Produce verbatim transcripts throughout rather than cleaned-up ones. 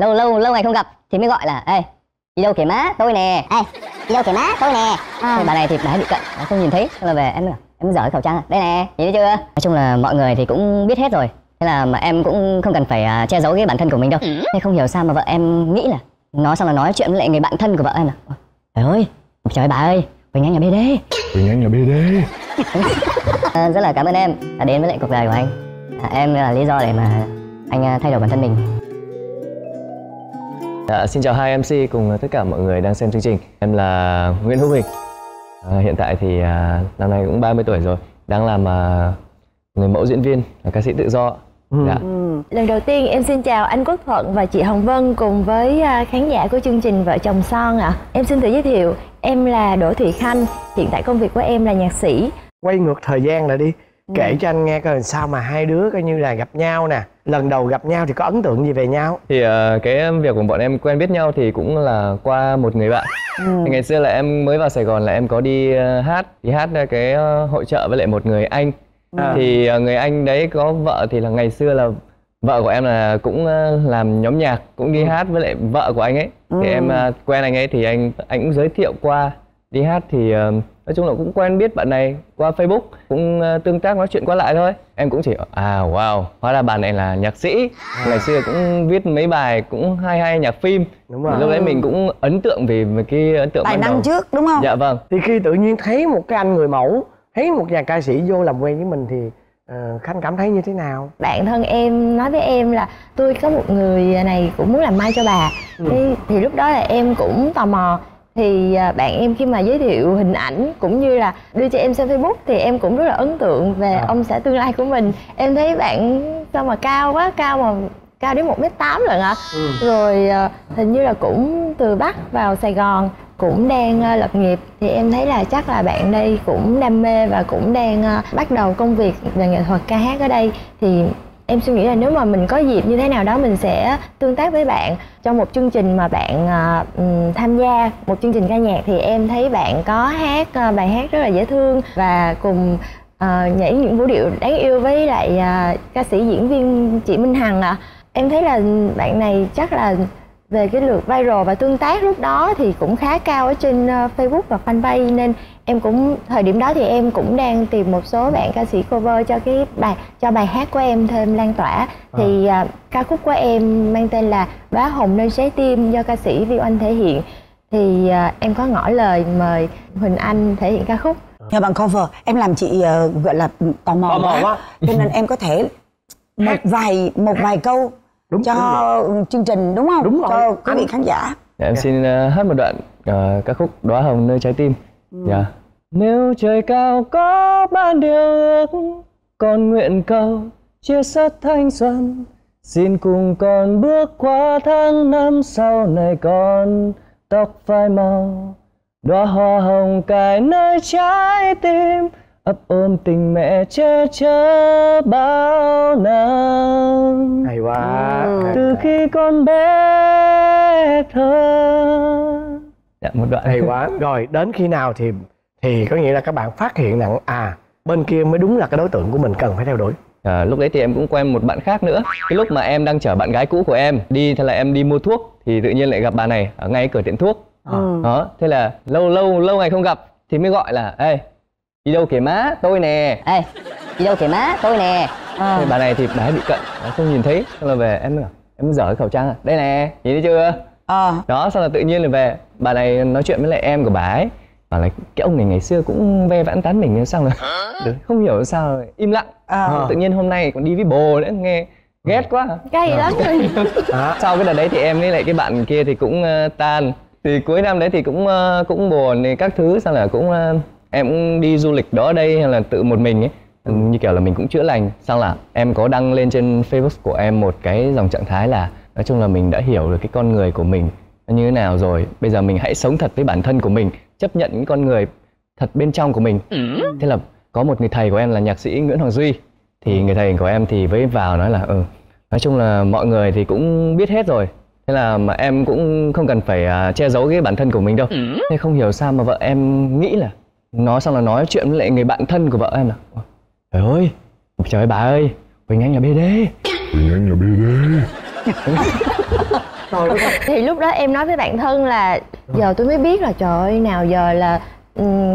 Lâu lâu lâu ngày không gặp thì mới gọi là ê, đi đâu kể má tôi nè, ê, đi đâu kể má tôi nè. À. Bà này thì bà bị cận, bà không nhìn thấy, thế là về em em dở khẩu trang đây nè, nhìn thấy chưa. Nói chung là mọi người thì cũng biết hết rồi, thế là mà em cũng không cần phải che giấu cái bản thân của mình đâu. Ừ. Nên không hiểu sao mà vợ em nghĩ là nó xong là nói chuyện với lại người bạn thân của vợ em là trời ơi, trời bà ơi, Quỳnh Anh là bê đê, Quỳnh Anh là bê đê. À, rất là cảm ơn em đã đến với lại cuộc đời của anh. À, em là lý do để mà anh thay đổi bản thân mình. À, xin chào hai em xê cùng tất cả mọi người đang xem chương trình. Em là Nguyễn Hữu Hình. À, hiện tại thì à, năm nay cũng ba mươi tuổi rồi, đang làm à, người mẫu diễn viên, là ca sĩ tự do. Ừ. Dạ. Ừ. Lần đầu tiên em xin chào anh Quốc Thuận và chị Hồng Vân cùng với khán giả của chương trình Vợ Chồng Son ạ. À. Em xin tự giới thiệu, em là Đỗ Thủy Khanh, hiện tại công việc của em là nhạc sĩ. Quay ngược thời gian lại đi, kể ừ. cho anh nghe coi sao mà hai đứa coi như là gặp nhau nè. Lần đầu gặp nhau thì có ấn tượng gì về nhau? Thì uh, cái việc của bọn em quen biết nhau thì cũng là qua một người bạn. Ừ. Ngày xưa là em mới vào Sài Gòn là em có đi uh, hát, đi hát cái uh, hội chợ với lại một người anh. À. Thì uh, người anh đấy có vợ thì là ngày xưa là vợ của em là cũng uh, làm nhóm nhạc, cũng đi ừ. hát với lại vợ của anh ấy. Ừ. Thì em uh, quen anh ấy thì anh anh cũng giới thiệu qua đi hát thì... Uh, nói chung là cũng quen biết bạn này qua Facebook, cũng tương tác nói chuyện qua lại thôi. Em cũng chỉ à wow, hóa ra bạn này là nhạc sĩ. À. Ngày xưa cũng viết mấy bài cũng hay hay nhạc phim. Đúng rồi. Lúc đấy mình cũng ấn tượng về cái ấn tượng tài năng trước đúng không? Dạ vâng. Thì khi tự nhiên thấy một cái anh người mẫu, thấy một nhà ca sĩ vô làm quen với mình thì uh, Khanh cảm thấy như thế nào? Bạn thân em nói với em là tôi có một người này cũng muốn làm mai cho bà. Ừ. Thì, thì lúc đó là em cũng tò mò. Thì bạn em khi mà giới thiệu hình ảnh cũng như là đưa cho em xem Facebook thì em cũng rất là ấn tượng về à. Ông xã tương lai của mình. Em thấy bạn sao mà cao quá, cao mà cao đến một mét tám lận ạ. Ừ. Rồi hình như là cũng từ Bắc vào Sài Gòn, cũng đang lập nghiệp. Thì em thấy là chắc là bạn đây cũng đam mê và cũng đang bắt đầu công việc về nghệ thuật ca hát ở đây. Thì em suy nghĩ là nếu mà mình có dịp như thế nào đó mình sẽ tương tác với bạn trong một chương trình mà bạn uh, tham gia một chương trình ca nhạc thì em thấy bạn có hát uh, bài hát rất là dễ thương và cùng uh, nhảy những vũ điệu đáng yêu với lại uh, ca sĩ diễn viên chị Minh Hằng ạ. À. Em thấy là bạn này chắc là về cái lượt viral và tương tác lúc đó thì cũng khá cao ở trên uh, Facebook và fanpage nên em cũng thời điểm đó thì em cũng đang tìm một số bạn ca sĩ cover cho cái bài cho bài hát của em thêm lan tỏa. À. Thì uh, ca khúc của em mang tên là Bá Hồng Nơi Trái Tim do ca sĩ Vi Oanh thể hiện thì uh, em có ngỏ lời mời Huỳnh Anh thể hiện ca khúc. Nhờ bằng cover em làm chị uh, gọi là tò mò, tò mò quá cho nên em có thể một vài một vài câu đúng, cho đúng chương trình đúng không? Đúng rồi. Cho quý vị khán giả. Dạ, em xin uh, hát một đoạn uh, ca khúc Đóa Hồng Nơi Trái Tim. Dạ. Yeah. Nếu trời cao có ban điều ước, con nguyện cầu chia sớt thanh xuân. Xin cùng con bước qua tháng năm, sau này con tóc phai màu. Đóa hoa hồng cài nơi trái tim, ấp ôm tình mẹ che chở bao năm. Hay quá. Từ khi con bé thơ. Dạ, một đoạn hay quá. Rồi đến khi nào thì thì có nghĩa là các bạn phát hiện rằng à bên kia mới đúng là cái đối tượng của mình cần phải theo đuổi. À, lúc đấy thì em cũng quen một bạn khác nữa. Cái lúc mà em đang chở bạn gái cũ của em đi, thế là em đi mua thuốc thì tự nhiên lại gặp bà này ở ngay cửa tiệm thuốc. Ừ. Đó, thế là lâu lâu lâu ngày không gặp thì mới gọi là ê, đi đâu kìa má tôi nè, ê, đi đâu kìa má tôi nè. À. Thế bà này thì bà ấy bị cận, bà ấy không nhìn thấy, thế là về em em dở cái khẩu trang à. Đây nè, nhìn thấy chưa? À. Đó, xong là tự nhiên là về bà này nói chuyện với lại em của bà ấy bảo là cái ông này ngày xưa cũng ve vãn tán mình sao rồi là... không hiểu sao là... im lặng. À. À. Tự nhiên hôm nay còn đi với bồ nữa nghe ghét quá gay à. Lắm rồi. À. Sau cái đợt đấy thì em với lại cái bạn kia thì cũng uh, tan thì cuối năm đấy thì cũng uh, cũng buồn thì các thứ sao là cũng uh, em cũng đi du lịch đó đây hay là tự một mình ấy. Ừ. Như kiểu là mình cũng chữa lành xong là em có đăng lên trên Facebook của em một cái dòng trạng thái là nói chung là mình đã hiểu được cái con người của mình như thế nào rồi, bây giờ mình hãy sống thật với bản thân của mình, chấp nhận những con người thật bên trong của mình. Ừ. Thế là có một người thầy của em là nhạc sĩ Nguyễn Hoàng Duy thì người thầy của em thì với vào nói là ừ, nói chung là mọi người thì cũng biết hết rồi, thế là mà em cũng không cần phải uh, che giấu cái bản thân của mình đâu. Ừ. Thế không hiểu sao mà vợ em nghĩ là nói xong là nói chuyện với lại người bạn thân của vợ em là trời ơi, trời ơi bà ơi, Quỳnh Anh là bê đê, Quỳnh Anh là bê đê. rồi đúng không? Thì lúc đó em nói với bạn thân là giờ tôi mới biết là trời ơi, nào giờ là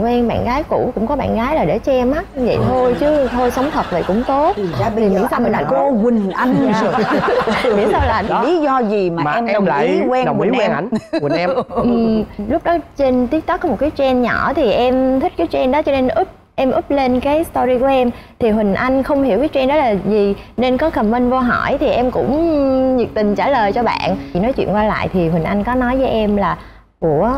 quen bạn gái cũ cũng có bạn gái là để che mắt vậy ừ. thôi, chứ thôi sống thật vậy cũng tốt. Thì ra bây giờ sao là cô Quỳnh Anh rồi. Miễn sao là đó. Lý do gì mà, mà em, em đồng lại ý quen đồng ý quen ảnh Quỳnh em. Ừ, lúc đó trên TikTok có một cái trend nhỏ thì em thích cái trend đó cho nên úp em úp lên cái story của em. Thì Huỳnh Anh không hiểu cái trend đó là gì nên có comment vô hỏi thì em cũng nhiệt tình trả lời cho bạn. Chị nói chuyện qua lại thì Huỳnh Anh có nói với em là ủa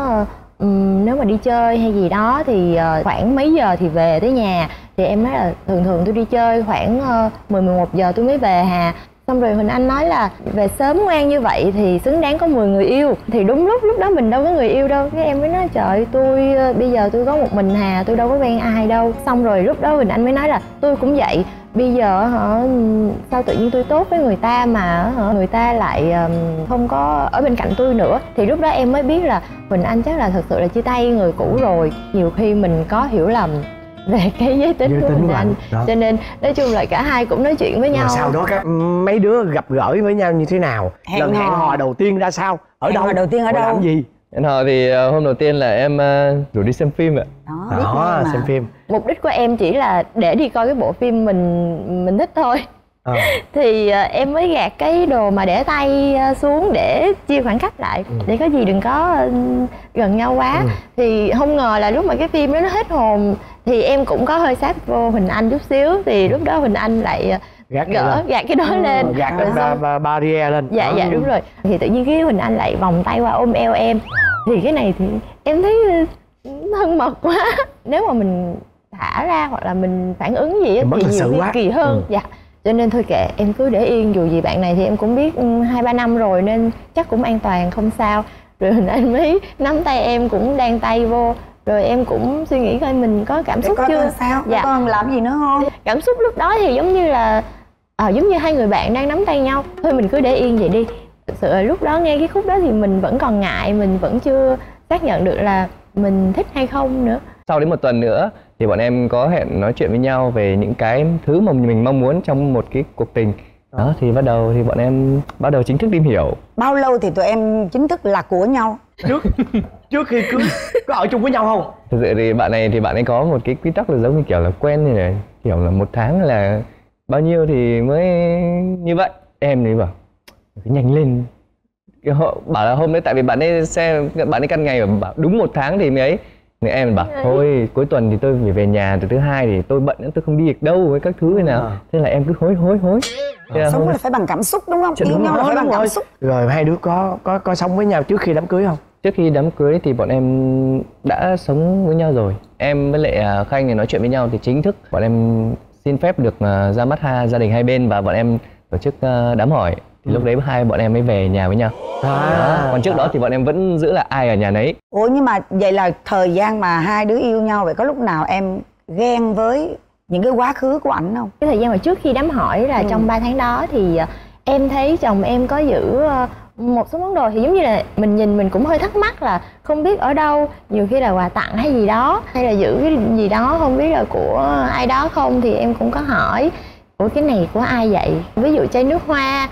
Um, nếu mà đi chơi hay gì đó thì uh, khoảng mấy giờ thì về tới nhà. Thì em nói là thường thường tôi đi chơi khoảng uh, mười mười một giờ tôi mới về hà. Xong rồi Huỳnh Anh nói là về sớm ngoan như vậy thì xứng đáng có mười người yêu. Thì đúng lúc lúc đó mình đâu có người yêu đâu. Cái em mới nói trời tôi uh, bây giờ tôi có một mình hà, tôi đâu có quen ai đâu. Xong rồi lúc đó Huỳnh Anh mới nói là tôi cũng vậy. Bây giờ hả, sao tự nhiên tôi tốt với người ta mà hả, người ta lại um, không có ở bên cạnh tôi nữa. Thì lúc đó em mới biết là Huỳnh Anh chắc là thật sự là chia tay người cũ rồi. Nhiều khi mình có hiểu lầm về cái giới tính của Huỳnh Anh đó. Cho nên nói chung là cả hai cũng nói chuyện với nhau. Mà sau đó các mấy đứa gặp gỡ với nhau như thế nào? Hẹn Lần hò. hẹn hò đầu tiên ra sao? Ở hẹn đâu? Hẹn đầu tiên ở đâu? Làm gì? Hẹn hò thì hôm đầu tiên là em uh, rủ đi xem phim ạ. Đó, đó xem phim. Mục đích của em chỉ là để đi coi cái bộ phim mình mình thích thôi. À. Thì uh, em mới gạt cái đồ mà để tay uh, xuống để chia khoảng cách lại. Ừ. Để có gì đừng có uh, gần nhau quá. Ừ. Thì không ngờ là lúc mà cái phim đó nó hết hồn thì em cũng có hơi sát vô Huỳnh Anh chút xíu. Thì lúc đó Huỳnh Anh lại uh, gạt gỡ gạt cái đó ừ, lên gạt cái ba, ba, barrier lên dạ ừ. dạ đúng rồi. Thì tự nhiên cái Huỳnh Anh lại vòng tay qua ôm eo em. Thì cái này thì em thấy thân mật quá. Nếu mà mình thả ra hoặc là mình phản ứng gì thì, thì nhiều kỳ hơn. ừ. Dạ cho nên thôi kệ, em cứ để yên. Dù gì bạn này thì em cũng biết hai ba năm rồi nên chắc cũng an toàn không sao. Rồi Huỳnh Anh mới nắm tay em cũng đang tay vô. Rồi em cũng suy nghĩ coi mình có cảm xúc chưa, sao dạ. còn làm gì nữa không. Cảm xúc lúc đó thì giống như là À, giống như hai người bạn đang nắm tay nhau. Thôi mình cứ để yên vậy đi. Thực sự lúc đó nghe cái khúc đó thì mình vẫn còn ngại. Mình vẫn chưa xác nhận được là mình thích hay không nữa. Sau đến một tuần nữa thì bọn em có hẹn nói chuyện với nhau về những cái thứ mà mình mong muốn trong một cái cuộc tình. Đó thì bắt đầu thì bọn em bắt đầu chính thức tìm hiểu. Bao lâu thì tụi em chính thức là của nhau? Trước trước khi cưới có ở chung với nhau không? Thực sự thì bạn này thì bạn ấy có một cái quy tắc là giống như kiểu là quen như này. Kiểu là một tháng là bao nhiêu thì mới như vậy. Em thì bảo nhanh lên, họ bảo là hôm đấy tại vì bạn ấy xe bạn ấy căn ngày bảo đúng một tháng thì mới ấy. Nên em bảo thôi cuối tuần thì tôi phải về nhà, từ thứ hai thì tôi bận nữa, tôi không đi được đâu với các thứ thế nào. Thế là em cứ hối hối hối. Là sống là phải bằng cảm xúc đúng không? Yêu nhau là phải bằng cảm xúc. Rồi hai đứa có có có sống với nhau trước khi đám cưới không? Trước khi đám cưới thì bọn em đã sống với nhau rồi. Em với lại Khanh thì nói chuyện với nhau thì chính thức bọn em xin phép được uh, ra mắt ha, gia đình hai bên và bọn em tổ chức uh, đám hỏi. Thì ừ. lúc đấy hai bọn em mới về nhà với nhau. À, đó. Còn trước à. đó thì bọn em vẫn giữ là ai ở nhà nấy. Ủa nhưng mà vậy là thời gian mà hai đứa yêu nhau vậy có lúc nào em ghen với những cái quá khứ của ảnh không? Cái thời gian mà trước khi đám hỏi là ừ. trong ba tháng đó thì em thấy chồng em có giữ một số món đồ thì giống như là mình nhìn mình cũng hơi thắc mắc là không biết ở đâu, nhiều khi là quà tặng hay gì đó hay là giữ cái gì đó không biết là của ai đó không. Thì em cũng có hỏi ủa cái này của ai vậy, ví dụ chai nước hoa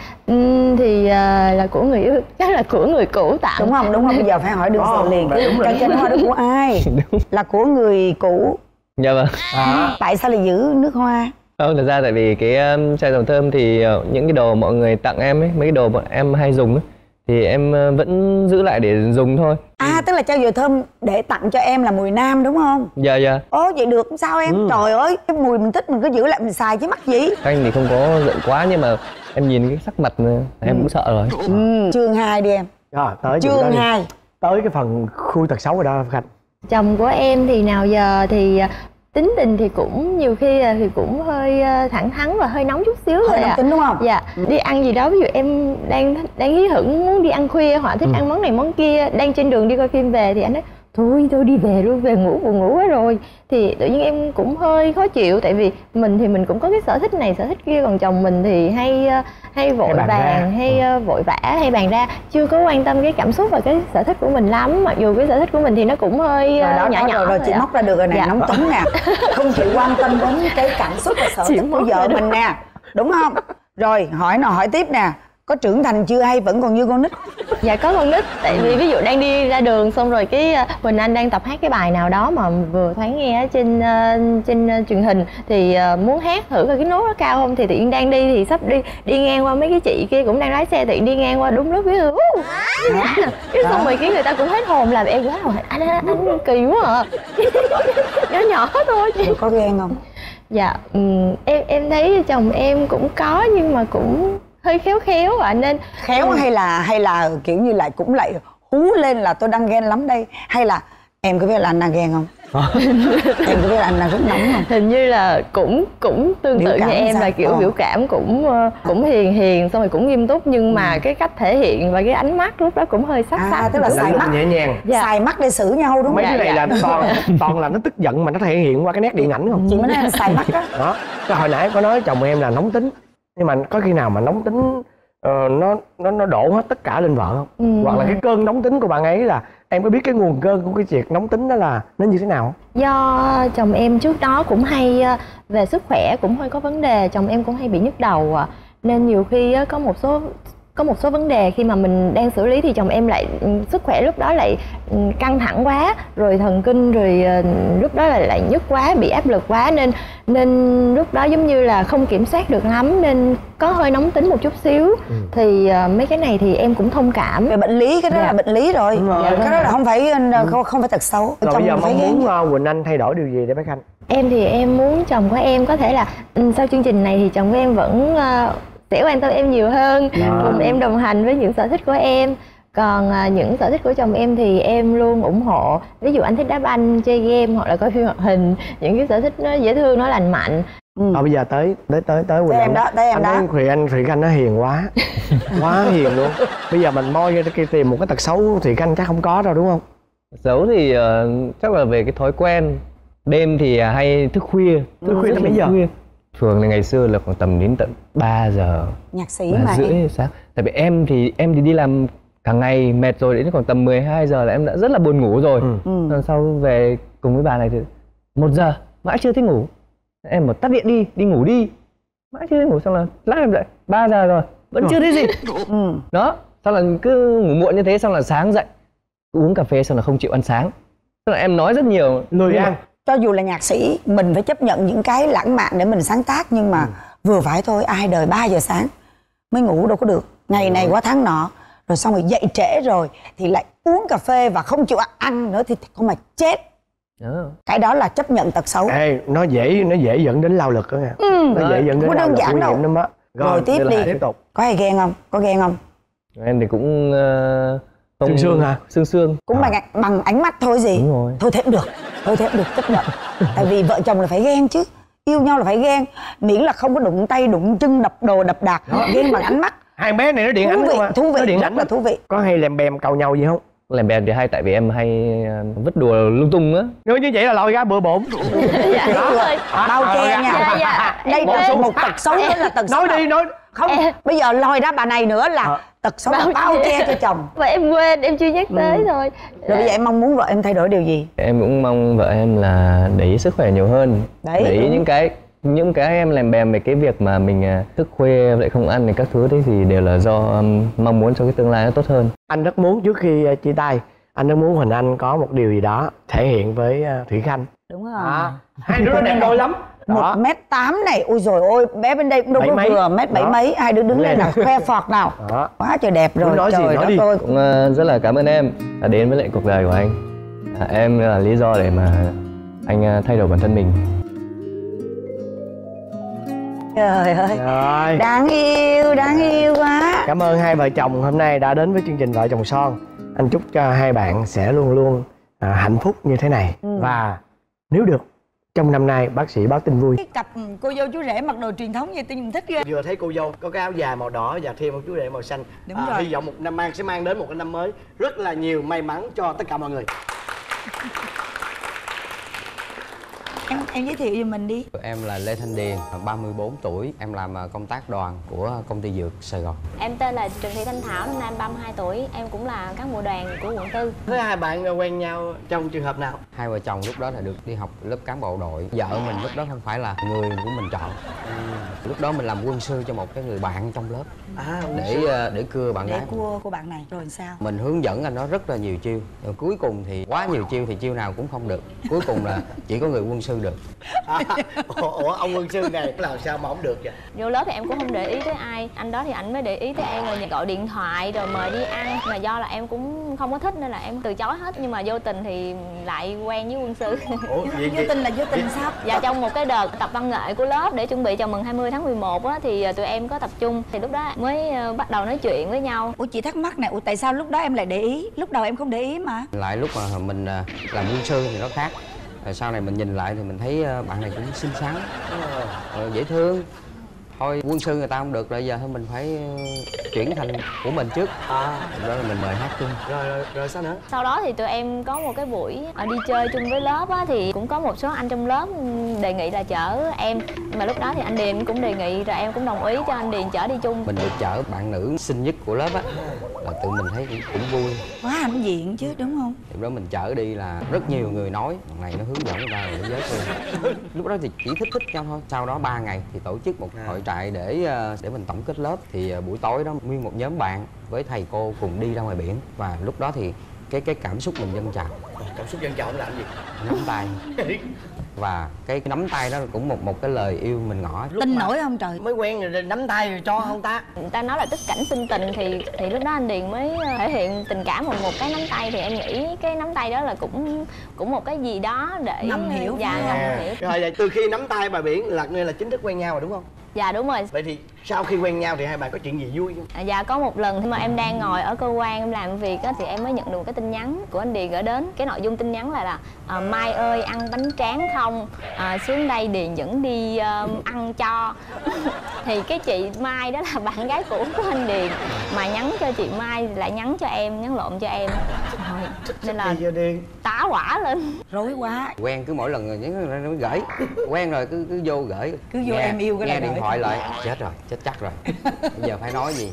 thì là của người yêu, chắc là của người cũ tặng đúng không? Đúng không? Bây giờ phải hỏi đường sự liền. Chai nước hoa đó của ai? Là của người cũ. Dạ vâng. À. Tại sao lại giữ nước hoa? Không, thật ra tại vì cái um, chai dầu thơm thì uh, những cái đồ mọi người tặng em ấy, mấy cái đồ bọn em hay dùng ấy, thì em uh, vẫn giữ lại để dùng thôi. À ừ. tức là chai dầu thơm để tặng cho em là mùi nam đúng không? Dạ dạ. Ố vậy được sao em? Ừ. Trời ơi, cái mùi mình thích mình cứ giữ lại mình xài chứ mắc gì. Khanh thì không có giận quá nhưng mà em nhìn cái sắc mặt này, em ừ. cũng sợ rồi. Ừ. Chương hai đi em. Rồi, tới chương hai. Tới cái phần khui tật xấu rồi đó Khanh. Chồng của em thì nào giờ thì tính tình thì cũng nhiều khi thì cũng hơi thẳng thắn và hơi nóng chút xíu thôi ạ. Tính đúng không? Dạ. Đi ăn gì đó ví dụ em đang đang hí hửng muốn đi ăn khuya, họ thích ừ. ăn món này món kia, đang trên đường đi coi phim về thì anh nói thôi tôi đi về luôn, về ngủ buồn ngủ quá rồi. Thì tự nhiên em cũng hơi khó chịu tại vì mình thì mình cũng có cái sở thích này sở thích kia, còn chồng mình thì hay hay vội hay bàn hay ừ. vội vã hay bàn ra, chưa có quan tâm cái cảm xúc và cái sở thích của mình lắm. Mặc dù cái sở thích của mình thì nó cũng hơi đó, nhỏ đó, nhỏ rồi, rồi chị đó. Móc ra được rồi nè. Dạ. Nóng tính nè, không chịu quan tâm đến cái cảm xúc và sở thích của vợ mình nè, đúng không? Rồi hỏi nào hỏi tiếp nè, có trưởng thành chưa hay vẫn còn như con nít? Dạ có con nít, tại vì ví dụ đang đi ra đường xong rồi cái Huỳnh Anh đang tập hát cái bài nào đó mà vừa thoáng nghe trên trên truyền hình thì muốn hát thử coi cái nốt nó cao không, thì tự nhiên đang đi thì sắp đi đi ngang qua mấy cái chị kia cũng đang lái xe, tự nhiên đi ngang qua đúng lúc cái uh, cái xong rồi cái người ta cũng hết hồn, làm em quá rồi anh anh, anh kỳ quá à. Nhỏ nhỏ thôi chị. Có ghen không? Dạ um, em em thấy chồng em cũng có nhưng mà cũng hơi khéo khéo ạ. À, nên khéo hay là hay là kiểu như lại cũng lại hú lên là tôi đang ghen lắm đây, hay là em có biết là anh đang ghen không? Em có biết là anh đang rất nóng không? Hình như là cũng cũng tương tự như em, sao? Là kiểu biểu cảm cũng cũng hiền hiền xong rồi cũng nghiêm túc, nhưng mà ừ. cái cách thể hiện và cái ánh mắt lúc đó cũng hơi sắc à, sắc, tức là xài mắt nhẹ nhàng, dạ. xài mắt để xử nhau đúng không? Mấy cái dạ, này dạ. là toàn toàn là nó tức giận mà nó thể hiện qua cái nét điện ảnh không? Chị mới nói là xài mắt đó. Đó. Cái hồi nãy có nói chồng em là nóng tính, nhưng mà có khi nào mà nóng tính uh, nó nó nó đổ hết tất cả lên vợ không? Ừ. Hoặc là cái cơn nóng tính của bạn ấy, là em có biết cái nguồn cơn của cái việc nóng tính đó là nó như thế nào không? Do chồng em trước đó cũng hay về sức khỏe cũng hơi có vấn đề, chồng em cũng hay bị nhức đầu à. Nên nhiều khi có một số có một số vấn đề khi mà mình đang xử lý thì chồng em lại sức khỏe lúc đó lại căng thẳng quá, rồi thần kinh rồi lúc đó là lại nhức quá, bị áp lực quá, nên nên lúc đó giống như là không kiểm soát được lắm nên có hơi nóng tính một chút xíu. Ừ. Thì mấy cái này thì em cũng thông cảm. Về bệnh lý cái đó dạ. là bệnh lý rồi, rồi. Dạ, cái đó là không phải không, không phải tật xấu. Rồi bây giờ mong muốn uh, Quỳnh Anh thay đổi điều gì để bác Khanh? Em thì em muốn chồng của em có thể là sau chương trình này thì chồng của em vẫn uh, sẽ quan tâm em nhiều hơn, à. cùng em đồng hành với những sở thích của em. Còn à, những sở thích của chồng em thì em luôn ủng hộ. Ví dụ anh thích đá banh, chơi game hoặc là coi phim hoạt hình, những cái sở thích nó dễ thương, nó lành mạnh. Ừ. À, bây giờ tới tới tới tới Quỳnh Anh đó, tới em đó. Quỳnh Anh, Thủy Khanh nó hiền quá, quá hiền luôn. Bây giờ mình moi ra tìm một cái tật xấu Thủy Khanh chắc không có đâu đúng không? Xấu thì uh, chắc là về cái thói quen. Đêm thì uh, hay thức khuya, thức khuya tới mấy giờ? Khuya. Thường là ngày xưa là khoảng tầm đến tận ba giờ. Nhạc sĩ mà rưỡi sáng. Tại vì em thì em thì đi làm cả ngày mệt rồi, đến khoảng tầm mười hai giờ là em đã rất là buồn ngủ rồi. Ừ. Rồi sau về cùng với bà này thì một giờ mãi chưa thấy ngủ. Em bảo tắt điện đi, đi ngủ đi. Mãi chưa thấy ngủ, xong là lát em dậy ba giờ rồi, vẫn ừ. chưa thấy gì. Ừ. Đó, xong là cứ ngủ muộn như thế, xong là sáng dậy uống cà phê, xong là không chịu ăn sáng. Xong là em nói rất nhiều lười ăn. Cho dù là nhạc sĩ, mình phải chấp nhận những cái lãng mạn để mình sáng tác, nhưng mà ừ. vừa phải thôi, ai đời ba giờ sáng mới ngủ đâu có được. Ngày này qua tháng nọ, rồi xong rồi dậy trễ rồi thì lại uống cà phê và không chịu ăn nữa thì không mà chết. Ừ. Cái đó là chấp nhận tật xấu. Ê, nó dễ nó dễ dẫn đến lao lực đó nha. Ừ. Nó dễ dẫn đến lao lực, nguy hiểm lắm á. Rồi, rồi tiếp đi. Tiếp tục. Có ai ghen không? Có ghen không? Em thì cũng uh... Không... Sương sương hả? Sương sương. Cũng à. bằng, bằng ánh mắt thôi gì? Đúng rồi. Thôi thế cũng được. Thôi thế cũng được, chấp nhận. Tại vì vợ chồng là phải ghen chứ. Yêu nhau là phải ghen. Miễn là không có đụng tay, đụng chân, đập đồ, đập đạc. Ghen bằng ánh mắt. Hai bé này nó điện ảnh không ạ? Thú vị, rất là thú vị. Có hay lèm bèm cầu nhau gì không? Lèm bèm thì hay, tại vì em hay vứt đùa lung tung á. Nếu như vậy là lòi ra bừa bộn. Dạ, bao che nha. Đây là một tật xấu nữa là tật xấu. Nói đi, nói. Không, bây giờ lòi ra bà này nữa là tật xấu bao, bao che cho chồng. Và em quên, em chưa nhắc tới ừ. thôi. Rồi bây giờ em mong muốn vợ em thay đổi điều gì? Em cũng mong vợ em là để ý sức khỏe nhiều hơn. Đấy, để ý đúng. những cái những cái em làm bèm về cái việc mà mình thức khuya lại không ăn thì các thứ đấy thì đều là do um, mong muốn cho cái tương lai nó tốt hơn. Anh rất muốn trước khi chia tay, anh rất muốn Huỳnh Anh có một điều gì đó thể hiện với Thủy Khanh. Đúng rồi. À, hai đứa nó đẹp đôi lắm. Một mét tám này, ôi rồi ôi, bé bên đây cũng đâu có vừa mét bảy mấy, hai đứa đứng lên là khoe phọt nào. Đó. Quá trời đẹp rồi, nói trời đó tôi cũng uh, rất là cảm ơn em đã đến với lại cuộc đời của anh. À, em là lý do để mà anh uh, thay đổi bản thân mình. Trời ơi, rồi. Đáng yêu, đáng yêu quá. Cảm ơn hai vợ chồng hôm nay đã đến với chương trình Vợ Chồng Son. Anh chúc cho hai bạn sẽ luôn luôn uh, hạnh phúc như thế này. Ừ. Và nếu được, trong năm nay bác sĩ báo tin vui. Cái cặp cô dâu chú rể mặc đồ truyền thống vậy tôi nhìn thích ghê. Vừa thấy cô dâu có cái áo dài màu đỏ và thêm một chú rể màu xanh. Đúng à, rồi. Hy vọng một năm mang sẽ mang đến một cái năm mới rất là nhiều may mắn cho tất cả mọi người. Em, em giới thiệu về mình đi. Em là Lê Thanh Điền, ba mươi bốn tuổi. Em làm công tác đoàn của công ty Dược Sài Gòn. Em tên là Trần Thị Thanh Thảo, năm nay em ba mươi hai tuổi. Em cũng là cán bộ đoàn của quận tư. Thế hai bạn quen nhau trong trường hợp nào? Hai vợ chồng lúc đó là được đi học lớp cán bộ đội. Vợ mình lúc đó không phải là người của mình chọn. Lúc đó mình làm quân sư cho một cái người bạn trong lớp. À, để để cưa bạn gái của của bạn này. Rồi sao? Mình hướng dẫn anh nó rất là nhiều chiêu. Rồi cuối cùng thì quá nhiều chiêu thì chiêu nào cũng không được. Cuối cùng là chỉ có người quân sư được. À, ủa ông quân sư này làm sao mà không được vậy? Vô lớp thì em cũng không để ý tới ai. Anh đó thì ảnh mới để ý tới em, rồi gọi điện thoại rồi mời đi ăn. Mà do là em cũng không có thích nên là em từ chối hết. Nhưng mà vô tình thì lại quen với quân sư. Ủa, vậy vô tình là vô tình sao? Dạ, trong một cái đợt tập văn nghệ của lớp để chuẩn bị chào mừng hai mươi tháng mười một á, thì tụi em có tập trung. Thì lúc đó mới bắt đầu nói chuyện với nhau. Ủa chị thắc mắc này, ủa tại sao lúc đó em lại để ý? Lúc đầu em không để ý mà. Lại lúc mà mình làm quân sư thì nó khác. Rồi sau này mình nhìn lại thì mình thấy bạn này cũng xinh xắn, rồi dễ thương. Thôi quân sư người ta không được rồi, giờ thôi mình phải chuyển thành của mình trước. À, đó là mình mời hát chung. Rồi, rồi rồi sao nữa? Sau đó thì tụi em có một cái buổi đi chơi chung với lớp á, thì cũng có một số anh trong lớp đề nghị là chở em. Mà lúc đó thì anh Điền cũng đề nghị, rồi em cũng đồng ý cho anh Điền chở đi chung. Mình được chở bạn nữ xinh nhất của lớp á, là tụi mình thấy cũng, cũng vui. Quá hãnh diện chứ, đúng không? Lúc đó mình chở đi là rất nhiều người nói thằng này nó hướng dẫn người ta rồi nó giới thiệu. Lúc đó thì chỉ thích thích nhau thôi. Sau đó ba ngày thì tổ chức một hội trại để để mình tổng kết lớp. Thì buổi tối đó nguyên một nhóm bạn với thầy cô cùng đi ra ngoài biển. Và lúc đó thì cái cái cảm xúc mình dâng trào. Cảm xúc dâng trào nó làm gì? Nắm tay. Và cái nắm tay đó cũng một một cái lời yêu mình ngỏ. Tin nổi không trời? Mới quen rồi nắm tay rồi cho không ta? Người ta nói là tức cảnh sinh tình thì thì lúc đó anh Điền mới thể hiện tình cảm một một cái nắm tay. Thì em nghĩ cái nắm tay đó là cũng cũng một cái gì đó để ngầm hiểu. Dạ, ngầm hiểu. Rồi vậy từ khi nắm tay bà biển là nghe là chính thức quen nhau rồi đúng không? Dạ đúng rồi. Vậy thì sau khi quen nhau thì hai bạn có chuyện gì vui không? À, dạ có một lần khi mà em đang ngồi ở cơ quan em làm việc á, thì em mới nhận được cái tin nhắn của anh Điền gửi đến. Cái nội dung tin nhắn là là à, Mai ơi ăn bánh tráng không? À, xuống đây Điền dẫn đi uh, ăn cho. Thì cái chị Mai đó là bạn gái cũ của anh Điền mà nhắn cho chị Mai lại nhắn cho em, nhắn lộn cho em. Rồi, nên là tá hỏa lên. Rối quá. Quen cứ mỗi lần rồi nhắn nó gửi. Quen rồi cứ cứ vô gửi. Cứ vô nghe, em yêu cái này điện thoại lại. Chết rồi, chết chắc rồi. Bây giờ phải nói gì?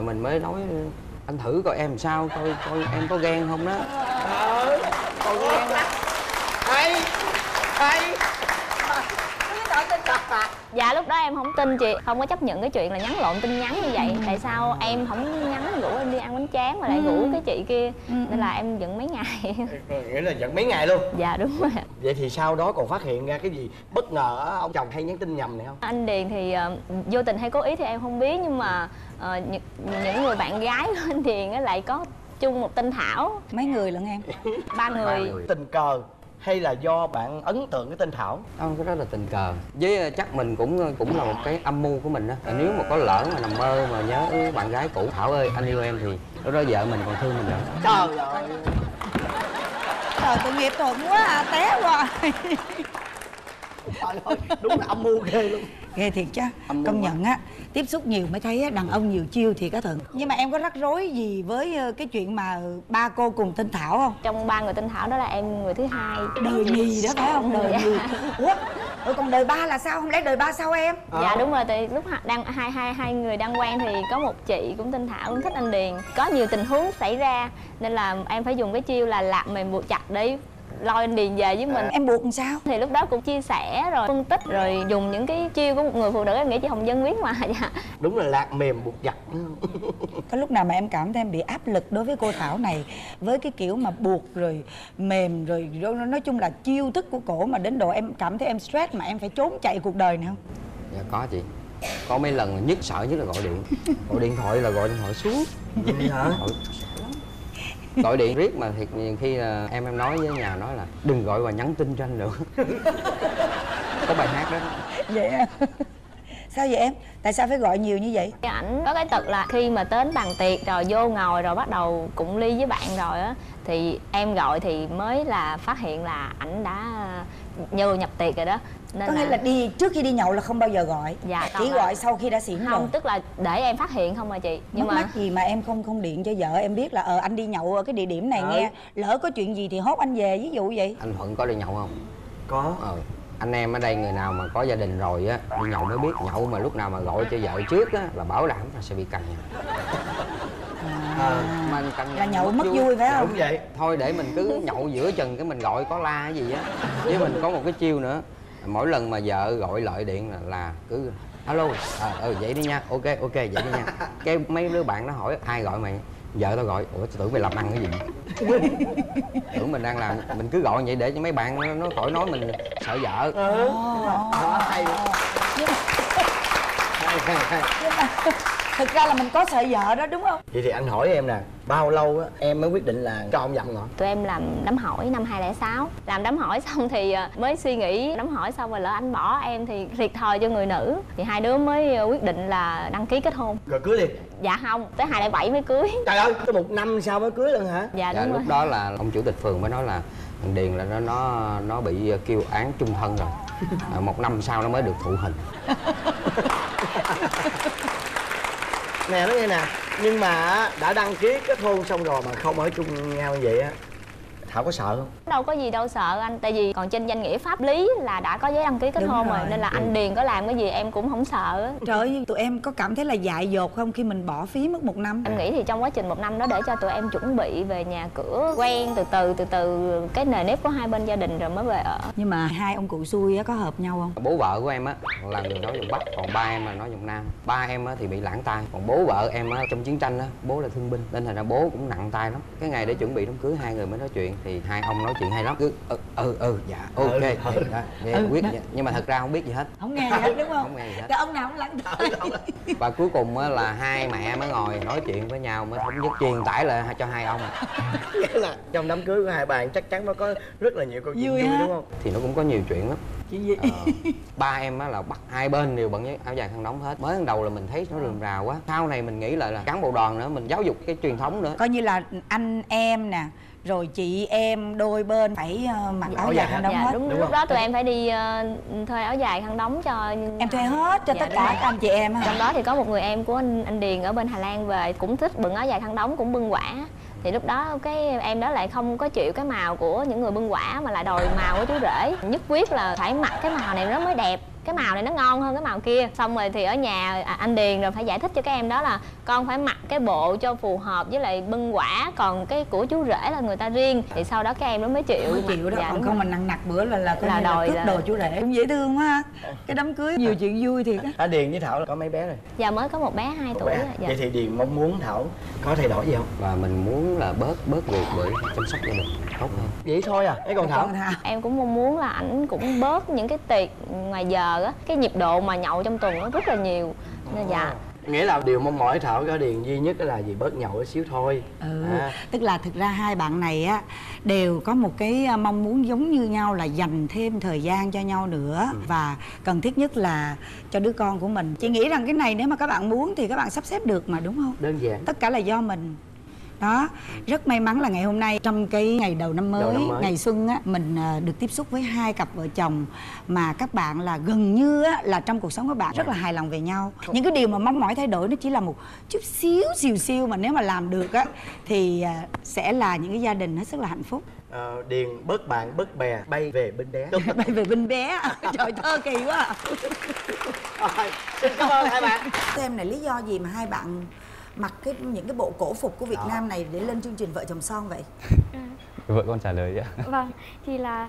Mình mới nói anh thử coi em sao, coi coi em có ghen không đó. Ờ, còn ghen lắm. Hay. Hay. Dạ lúc đó em không tin chị, không có chấp nhận cái chuyện là nhắn lộn tin nhắn như vậy. Tại sao em không nhắn rủ em đi ăn bánh tráng mà lại rủ cái chị kia? Nên là em giận mấy ngày. Nghĩa là giận mấy ngày luôn? Dạ đúng rồi. Vậy thì sau đó còn phát hiện ra cái gì bất ngờ á, ông chồng hay nhắn tin nhầm này không? Anh Điền thì uh, vô tình hay cố ý thì em không biết. Nhưng mà uh, những, những người bạn gái của anh Điền á lại có chung một tên Thảo. Mấy người lận em? Ba người. Tình cờ hay là do bạn ấn tượng cái tên Thảo? Không, cái đó là tình cờ. Với chắc mình cũng cũng là một cái âm mưu của mình á. Nếu mà có lỡ mà nằm mơ mà nhớ bạn gái cũ Thảo ơi anh yêu em thì lúc đó vợ mình còn thương mình nữa. Trời ơi. Trời tội nghiệp Thuận quá à, té quá. Trời ơi, đúng là âm mưu ghê luôn. Ghê thiệt chứ. Công nhận á, tiếp xúc nhiều mới thấy đàn ông nhiều chiêu thiệt á Thuận. Nhưng mà em có rắc rối gì với cái chuyện mà ba cô cùng tên Thảo không? Trong ba người tên Thảo đó là em người thứ hai. Đời nhì đó phải không? Đời nhì. Ủa? Ủa còn đời ba là sao? Không lẽ đời ba sau em? Dạ đúng rồi, tại lúc đang hai hai hai người đang quen thì có một chị cũng tên Thảo cũng thích anh Điền. Có nhiều tình huống xảy ra nên là em phải dùng cái chiêu là lạp mềm buộc chặt để lôi anh Điền về với mình. Em buộc làm sao? Thì lúc đó cũng chia sẻ rồi phân tích rồi dùng những cái chiêu của một người phụ nữ. Em nghĩ chị Hồng Vân biết mà. Dạ. Đúng là lạc mềm buộc giặt. Có lúc nào mà em cảm thấy em bị áp lực đối với cô Thảo này với cái kiểu mà buộc rồi mềm rồi nói chung là chiêu thức của cổ mà đến độ em cảm thấy em stress mà em phải trốn chạy cuộc đời này không? Dạ có chị. Có mấy lần nhất sợ nhất là gọi điện. Gọi điện thoại là gọi điện thoại suốt. Vậy hả? Gọi điện riết mà thiệt nhiều khi là em em nói với nhà nói là đừng gọi và nhắn tin cho anh nữa. Có bài hát đó. Vậy à? Sao vậy em? Tại sao phải gọi nhiều như vậy? Cái ảnh có cái tật là khi mà đến bàn tiệc rồi vô ngồi rồi bắt đầu cụng ly với bạn rồi á, thì em gọi thì mới là phát hiện là ảnh đã vô nhập tiệc rồi đó. Nên có nghĩa là... là đi trước khi đi nhậu là không bao giờ gọi? Dạ. Chỉ gọi sau khi đã xỉn rồi? Không, tức là để em phát hiện không mà chị. Nhưng mất mà... mắc gì mà em không không điện cho vợ em biết là ờ anh đi nhậu ở cái địa điểm này. Ừ. Nghe lỡ có chuyện gì thì hốt anh về ví dụ vậy. Anh Thuận có đi nhậu không? Có. Ờ anh em ở đây người nào mà có gia đình rồi á đi nhậu mới biết nhậu, mà lúc nào mà gọi cho vợ trước á là bảo đảm là sẽ bị cằn nhằn. Ờ, mà cằn nhằn là nhậu mất vui phải không? Đúng vậy. Thôi để mình cứ nhậu giữa chừng cái mình gọi có la cái gì á. Với mình có một cái chiêu nữa, mỗi lần mà vợ gọi lợi điện là, là cứ alo ờ à, ừ, vậy đi nha, ok ok vậy đi nha. Cái mấy đứa bạn nó hỏi ai gọi mày, vợ tao gọi. Ủa tưởng mày làm ăn cái gì tưởng mình đang làm, mình cứ gọi vậy để cho mấy bạn nó khỏi nói mình sợ vợ. Ừ. Đó, hay. Thực ra là mình có sợ vợ đó đúng không? Vậy thì anh hỏi em nè, bao lâu á em mới quyết định là cho ông dặm nữa? Tụi em làm đám hỏi năm hai không không sáu. Làm đám hỏi xong thì mới suy nghĩ, đám hỏi xong rồi lỡ anh bỏ em thì thiệt thòi cho người nữ. Thì hai đứa mới quyết định là đăng ký kết hôn. Rồi cưới liền? Dạ không, tới hai không không bảy mới cưới. Trời ơi, tới một năm sau mới cưới luôn hả? Dạ đúng dạ, rồi. Lúc đó là ông chủ tịch phường mới nói là thằng Điền là nó nó nó bị kêu án chung thân rồi. À, một năm sau nó mới được thụ hình. Nè nó nghe nè, nhưng mà đã đăng ký kết hôn xong rồi mà không ở chung nhau như vậy á, Thảo có sợ không? Đâu có gì đâu sợ anh, tại vì còn trên danh nghĩa pháp lý là đã có giấy đăng ký kết đúng hôn rồi. Rồi nên là anh Điền có làm cái gì em cũng không sợ. Trời ơi, tụi em có cảm thấy là dại dột không khi mình bỏ phí mất một năm? Anh nghĩ thì trong quá trình một năm đó để cho tụi em chuẩn bị về nhà cửa, quen từ từ từ từ cái nề nếp của hai bên gia đình rồi mới về ở. Nhưng mà hai ông cụ xui á có hợp nhau không? Bố vợ của em á là người nói vùng Bắc, còn ba em là nói vùng Nam. Ba em á thì bị lãng tai, còn bố vợ em á trong chiến tranh á, bố là thương binh nên thành ra bố cũng nặng tai lắm. Cái ngày để chuẩn bị đám cưới hai người mới nói chuyện thì hai ông nói chuyện hay lắm, cứ ừ ừ, ừ dạ ok ừ, ừ. Đó, nghe ừ, quyết dạ. Nhưng mà thật ra không biết gì hết, không nghe gì hết đúng không? Không nghe gì hết. Để ông nào cũng lãng tai. Và cuối cùng á là hai mẹ mới ngồi nói chuyện với nhau mới thống nhất truyền tải lại cho hai ông. Nghĩa là trong đám cưới của hai bạn chắc chắn nó có rất là nhiều câu chuyện vui, vui đúng không? Thì nó cũng có nhiều chuyện lắm. Ờ, ba em á là bắt hai bên đều bận với áo dài khăn đóng hết. Mới ban đầu là mình thấy nó rườm rà quá, sau này mình nghĩ lại là cán bộ đoàn nữa, mình giáo dục cái truyền thống nữa, coi như là anh em nè rồi chị em đôi bên phải uh, mặc áo dài khăn đóng dạ, hết đúng, đúng lúc đó tụi em phải đi uh, thuê áo dài khăn đóng cho em, thuê hết cho dạ, tất cả các anh chị em. Trong đó thì có một người em của anh, anh Điền ở bên Hà Lan về cũng thích bưng áo dài khăn đóng, cũng bưng quả. Thì lúc đó cái em đó lại không có chịu cái màu của những người bưng quả mà lại đòi màu của chú rể, nhất quyết là phải mặc cái màu này nó mới đẹp, cái màu này nó ngon hơn cái màu kia. Xong rồi thì ở nhà à, anh Điền rồi phải giải thích cho các em đó là con phải mặc cái bộ cho phù hợp với lại bưng quả, còn cái của chú rể là người ta riêng. Thì sau đó các em nó mới chịu mới chịu đó dạ, còn không mình nặng nặc bữa là là, là đòi là... đồ chú rể. Cũng dễ thương quá ha. Cái đám cưới nhiều chuyện vui thiệt á. À, Điền với Thảo là có mấy bé rồi? Dạ mới có một bé hai tuổi. Dạ. Vậy thì Điền mong muốn Thảo có thay đổi gì không? Và mình muốn là bớt bớt việc bởi chăm sóc gia đình tốt hơn. Vậy thôi à? Thế còn Thảo? Còn Thảo em cũng mong muốn là ảnh cũng bớt những cái tiệc ngoài giờ. Cái nhịp độ mà nhậu trong tuần nó rất là nhiều nên oh. Dạ nghĩa là điều mong mỏi Thảo có Điền duy nhất là gì? Bớt nhậu xíu thôi. Ừ à. Tức là thực ra hai bạn này á đều có một cái mong muốn giống như nhau là dành thêm thời gian cho nhau nữa. Ừ. Và cần thiết nhất là cho đứa con của mình. Chị nghĩ rằng cái này nếu mà các bạn muốn thì các bạn sắp xếp được mà đúng không? Đơn giản. Tất cả là do mình. Đó, rất may mắn là ngày hôm nay trong cái ngày đầu năm mới, đầu năm mới. ngày xuân á, mình được tiếp xúc với hai cặp vợ chồng mà các bạn là gần như á, là trong cuộc sống các bạn rất là hài lòng về nhau. Những cái điều mà mong mỏi thay đổi nó chỉ là một chút xíu xìu xiu mà nếu mà làm được á thì sẽ là những cái gia đình hết sức là hạnh phúc. Ờ, Điền bớt bạn bớt bè bay về bên bé. Bay về bên bé. Trời thơ kỳ quá à. Rồi, xin cảm ơn hai bạn. Xem này lý do gì mà hai bạn mặc cái những cái bộ cổ phục của Việt Đó. Nam này để lên chương trình Vợ Chồng Son vậy? Ừ. Vợ con trả lời ạ. Vâng, thì là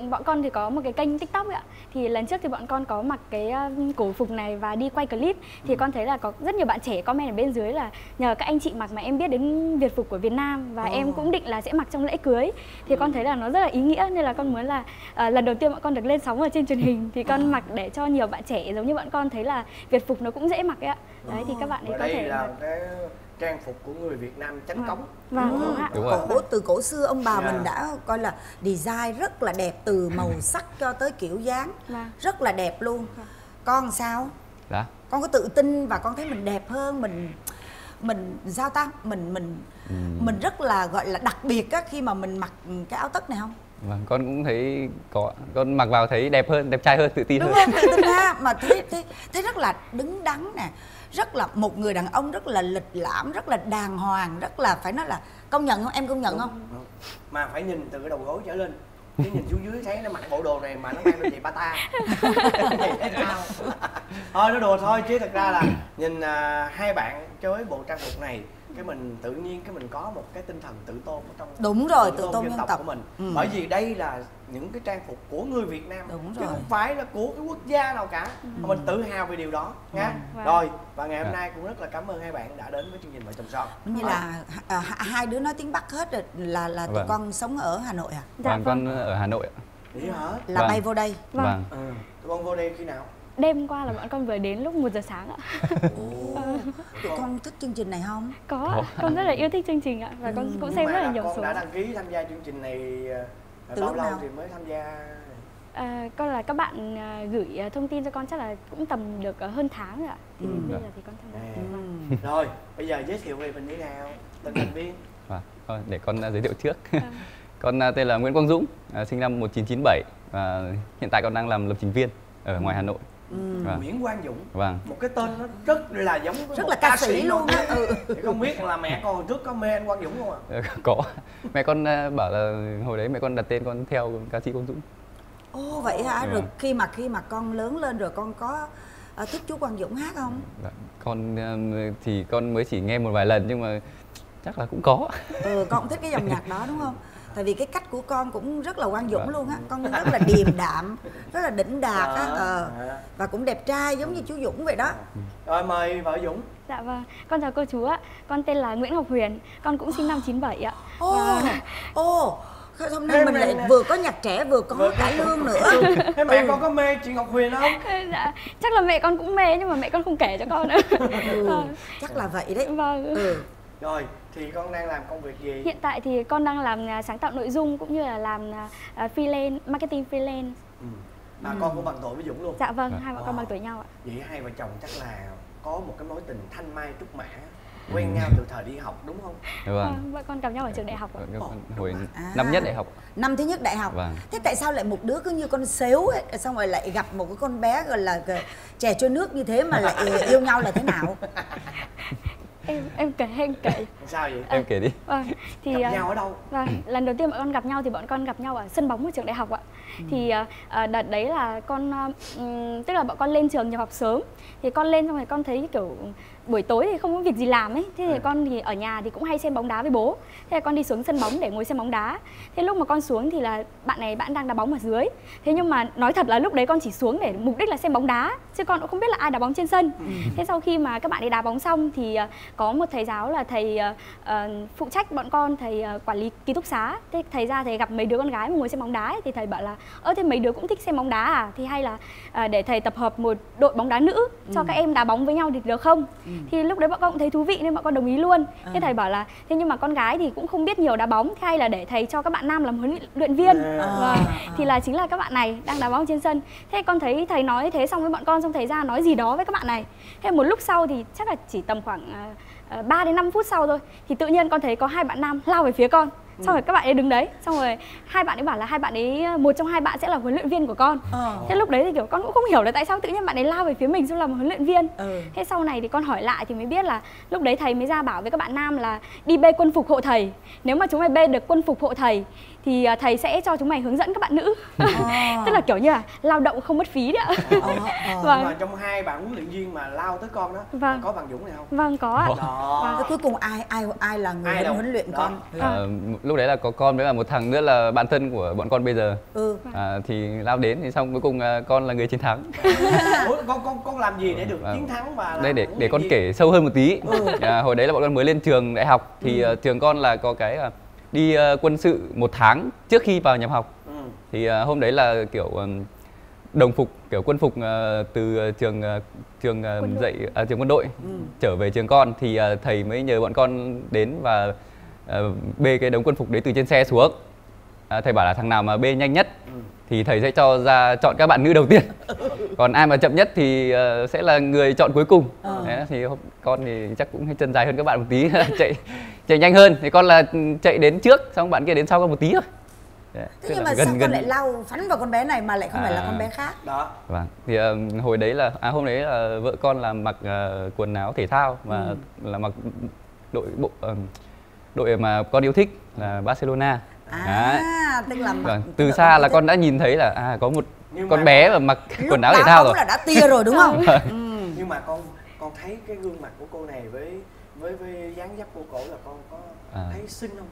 uh, bọn con thì có một cái kênh TikTok ạ. Thì lần trước thì bọn con có mặc cái uh, cổ phục này và đi quay clip. Thì ừ. Con thấy là có rất nhiều bạn trẻ comment ở bên dưới là nhờ các anh chị mặc mà em biết đến Việt phục của Việt Nam. Và ừ. Em cũng định là sẽ mặc trong lễ cưới. Thì ừ. Con thấy là nó rất là ý nghĩa. Nên là con muốn là uh, lần đầu tiên bọn con được lên sóng ở trên truyền hình. Thì con ừ. Mặc để cho nhiều bạn trẻ giống như bọn con thấy là Việt phục nó cũng dễ mặc ấy ạ. Đấy ừ. Thì các bạn ấy có thể là cái... trang phục của người Việt Nam chánh à. Cống vâng. Đúng không? Đúng rồi. Cổ, từ cổ xưa ông bà yeah. Mình đã coi là design rất là đẹp, từ màu sắc cho tới kiểu dáng à. Rất là đẹp luôn. Con sao? Đã. Con có tự tin và con thấy mình đẹp hơn, mình mình sao ta mình mình ừ. Mình rất là gọi là đặc biệt á khi mà mình mặc cái áo tất này không? Vâng, con cũng thấy có, con mặc vào thấy đẹp hơn, đẹp trai hơn, tự tin đúng hơn. Đúng không? Tự tin ha, mà thấy, thấy, thấy rất là đứng đắn nè. Rất là một người đàn ông rất là lịch lãm, rất là đàng hoàng, rất là phải nói là công nhận không? Em công nhận đúng, không? Đúng. Mà phải nhìn từ cái đầu gối trở lên. Cái nhìn xuống dưới thấy nó mặc bộ đồ này mà nó mang đôi giày bata. Thôi nó đùa thôi, chứ thật ra là nhìn à, hai bạn chơi bộ trang phục này, cái mình tự nhiên cái mình có một cái tinh thần tự tôn ở trong đúng rồi tự, tự tôn, tôn dân tộc, tộc của mình. Ừ. Bởi vì đây là những cái trang phục của người Việt Nam, đúng chứ rồi. Không phải là của cái quốc gia nào cả. Ừ. Mình tự hào về điều đó nha. Ừ. Rồi và ngày hôm nay cũng rất là cảm ơn hai bạn đã đến với chương trình Vợ Chồng Son. Như à. là à, hai đứa nói tiếng Bắc hết rồi, là là tụi vâng. con sống ở Hà Nội à? Dạ, vâng, con ở Hà Nội. Vậy hả? Là vâng. bay vô đây. Vâng. vâng. Ừ. Tụi con vô đây khi nào? Đêm qua là bọn con vừa đến lúc một giờ sáng ạ. Ừ. Tụi con thích chương trình này không? Có, con rất là yêu thích chương trình ạ. Và ừ. con cũng xem rất là nhiều số. Con đã đăng ký tham gia chương trình này từ bao lâu nào? Thì mới tham gia? À, con là các bạn gửi thông tin cho con chắc là cũng tầm được hơn tháng rồi ạ. Thì ừ. bây giờ thì con tham gia. Ừ. Rồi, bây giờ giới thiệu về mình như nào? Từng thành viên. À, để con giới thiệu trước. À. Con tên là Nguyễn Quang Dũng, sinh năm một nghìn chín trăm chín mươi bảy. Và hiện tại con đang làm lập trình viên ở ngoài Hà Nội. Ừ. Vâng. Nguyễn Quang Dũng, vâng. một cái tên nó rất là giống với rất là ca, ca sĩ luôn á. Ừ. Không biết là mẹ con hồi trước có mê anh Quang Dũng không ạ? À? Có, mẹ con bảo là hồi đấy mẹ con đặt tên con theo ca sĩ Quang Dũng. Ồ vậy hả? Ừ. Rồi khi mà khi mà con lớn lên rồi con có uh, thích chú Quang Dũng hát không? Con uh, thì con mới chỉ nghe một vài lần nhưng mà chắc là cũng có. Ừ, con cũng thích cái dòng nhạc đó đúng không? Tại vì cái cách của con cũng rất là Quang Dũng à. luôn á, con rất là điềm đạm, rất là đỉnh đạt à. á, ờ. à. và cũng đẹp trai giống như chú Dũng vậy đó. Rồi mời vợ Dũng. Dạ vâng, con chào cô chú ạ, con tên là Nguyễn Ngọc Huyền, con cũng sinh năm chín bảy ạ. Ô, và... ô, hôm nay thế mình lại là... vừa có nhạc trẻ vừa có vừa cải lương nữa. Thế mẹ ừ. con có mê chị Ngọc Huyền không? Dạ, chắc là mẹ con cũng mê nhưng mà mẹ con không kể cho con nữa. Ừ, à. Chắc là vậy đấy. Vâng. Ừ. Rồi, thì con đang làm công việc gì? Hiện tại thì con đang làm sáng tạo nội dung cũng như là làm freelance, marketing freelance. Ừ. Mà ừ. con cũng bằng tuổi với Dũng luôn? Dạ vâng, à. hai vợ con bằng tuổi nhau ạ. Vậy hai vợ chồng chắc là có một cái mối tình thanh mai trúc mã, quen ừ. nhau từ thời đi học đúng không? Vâng. Vợ con gặp nhau ở trường đại học ạ. Ồ, hồi à. năm nhất đại học. Năm thứ nhất đại học. Vâng. Thế tại sao lại một đứa cứ như con xếu ấy, xong rồi lại gặp một cái con bé gọi là chè trôi nước như thế mà lại yêu nhau là thế nào? Em em kể em kể sao vậy? À, em kể đi. Vâng, thì gặp uh, nhau ở đâu? Vâng, lần đầu tiên bọn con gặp nhau thì bọn con gặp nhau ở sân bóng của trường đại học ạ. Ừ. Thì uh, đợt đấy là con uh, tức là bọn con lên trường nhập học sớm, thì con lên xong rồi con thấy kiểu buổi tối thì không có việc gì làm ấy, thế thì ừ. con thì ở nhà thì cũng hay xem bóng đá với bố, thế là con đi xuống sân bóng để ngồi xem bóng đá. Thế lúc mà con xuống thì là bạn này bạn đang đá bóng ở dưới, thế nhưng mà nói thật là lúc đấy con chỉ xuống để mục đích là xem bóng đá chứ con cũng không biết là ai đá bóng trên sân. Ừ. Thế sau khi mà các bạn ấy đá bóng xong thì có một thầy giáo là thầy uh, phụ trách bọn con, thầy uh, quản lý ký túc xá, thế thầy ra thầy gặp mấy đứa con gái mà ngồi xem bóng đá ấy, thì thầy bảo là ơ thế mấy đứa cũng thích xem bóng đá à, thì hay là uh, để thầy tập hợp một đội bóng đá nữ cho ừ. các em đá bóng với nhau thì được không? Ừ. Thì lúc đấy bọn con cũng thấy thú vị nên bọn con đồng ý luôn. À. Thế thầy bảo là thế nhưng mà con gái thì cũng không biết nhiều đá bóng, hay là để thầy cho các bạn nam làm huấn luyện viên. À. Và thì là chính là các bạn này đang đá bóng trên sân. Thế con thấy thầy nói thế xong với bọn con, xong thầy ra nói gì đó với các bạn này. Thế một lúc sau thì chắc là chỉ tầm khoảng uh, ba đến năm phút sau thôi, thì tự nhiên con thấy có hai bạn nam lao về phía con. Xong ừ. rồi các bạn ấy đứng đấy, xong rồi hai bạn ấy bảo là hai bạn ấy, một trong hai bạn sẽ là huấn luyện viên của con. ờ. Thế lúc đấy thì kiểu con cũng không hiểu là tại sao tự nhiên bạn ấy lao về phía mình xong là một huấn luyện viên. ừ. Thế sau này thì con hỏi lại thì mới biết là lúc đấy thầy mới ra bảo với các bạn nam là đi bê quân phục hộ thầy, nếu mà chúng mày bê được quân phục hộ thầy thì thầy sẽ cho chúng mày hướng dẫn các bạn nữ. à. Tức là kiểu như là lao động không mất phí đấy ạ. à, à. Vâng. Mà trong hai bạn huấn luyện viên mà lao tới con đó, vâng. có bằng Dũng này không? Vâng có ạ. Vâng. Cuối cùng ai ai ai là người ai huấn luyện đó. Con à, à. lúc đấy là có con với là một thằng nữa là bạn thân của bọn con bây giờ. ừ. à, thì lao đến thì xong cuối cùng con là người chiến thắng. Ủa, con con con làm gì để được à, chiến thắng mà đây để để con gì? Kể sâu hơn một tí. ừ. À, hồi đấy là bọn con mới lên trường đại học thì ừ. trường con là có cái đi uh, quân sự một tháng trước khi vào nhập học. ừ. Thì uh, hôm đấy là kiểu um, đồng phục kiểu quân phục uh, từ trường uh, trường uh, quân dạy uh, trường quân đội ừ. trở về trường con thì uh, thầy mới nhờ bọn con đến và uh, bê cái đống quân phục đấy từ trên xe xuống. Uh, thầy bảo là thằng nào mà bê nhanh nhất ừ. thì thầy sẽ cho ra chọn các bạn nữ đầu tiên, còn ai mà chậm nhất thì uh, sẽ là người chọn cuối cùng. ừ. Đấy, thì con thì chắc cũng chân dài hơn các bạn một tí. chạy chạy nhanh hơn thì con là chạy đến trước, xong bạn kia đến sau con một tí thôi. Đấy, thế nhưng mà gần, sao gần... con lại lao phắn vào con bé này mà lại không à, phải là con bé khác đó. Vâng, thì uh, hồi đấy là à, hôm đấy là vợ con là mặc uh, quần áo thể thao mà ừ. là mặc đội bộ uh, đội mà con yêu thích là Barcelona. À, à tức là mặc, từ xa là con đã nhìn thấy là à, có một nhưng con bé mà mặc quần áo thể thao rồi, là đã tia rồi đúng không? Ừ. Nhưng mà con con thấy cái gương mặt của cô này với với với dáng dấp của cô là con có à. thấy xinh không?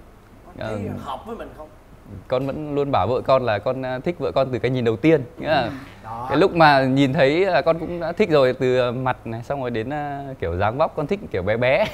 Con thấy à. hợp với mình không? Con vẫn luôn bảo vợ con là con thích vợ con từ cái nhìn đầu tiên. Nghĩa là cái lúc mà nhìn thấy là con cũng đã thích rồi, từ mặt này xong rồi đến kiểu dáng vóc, con thích kiểu bé bé.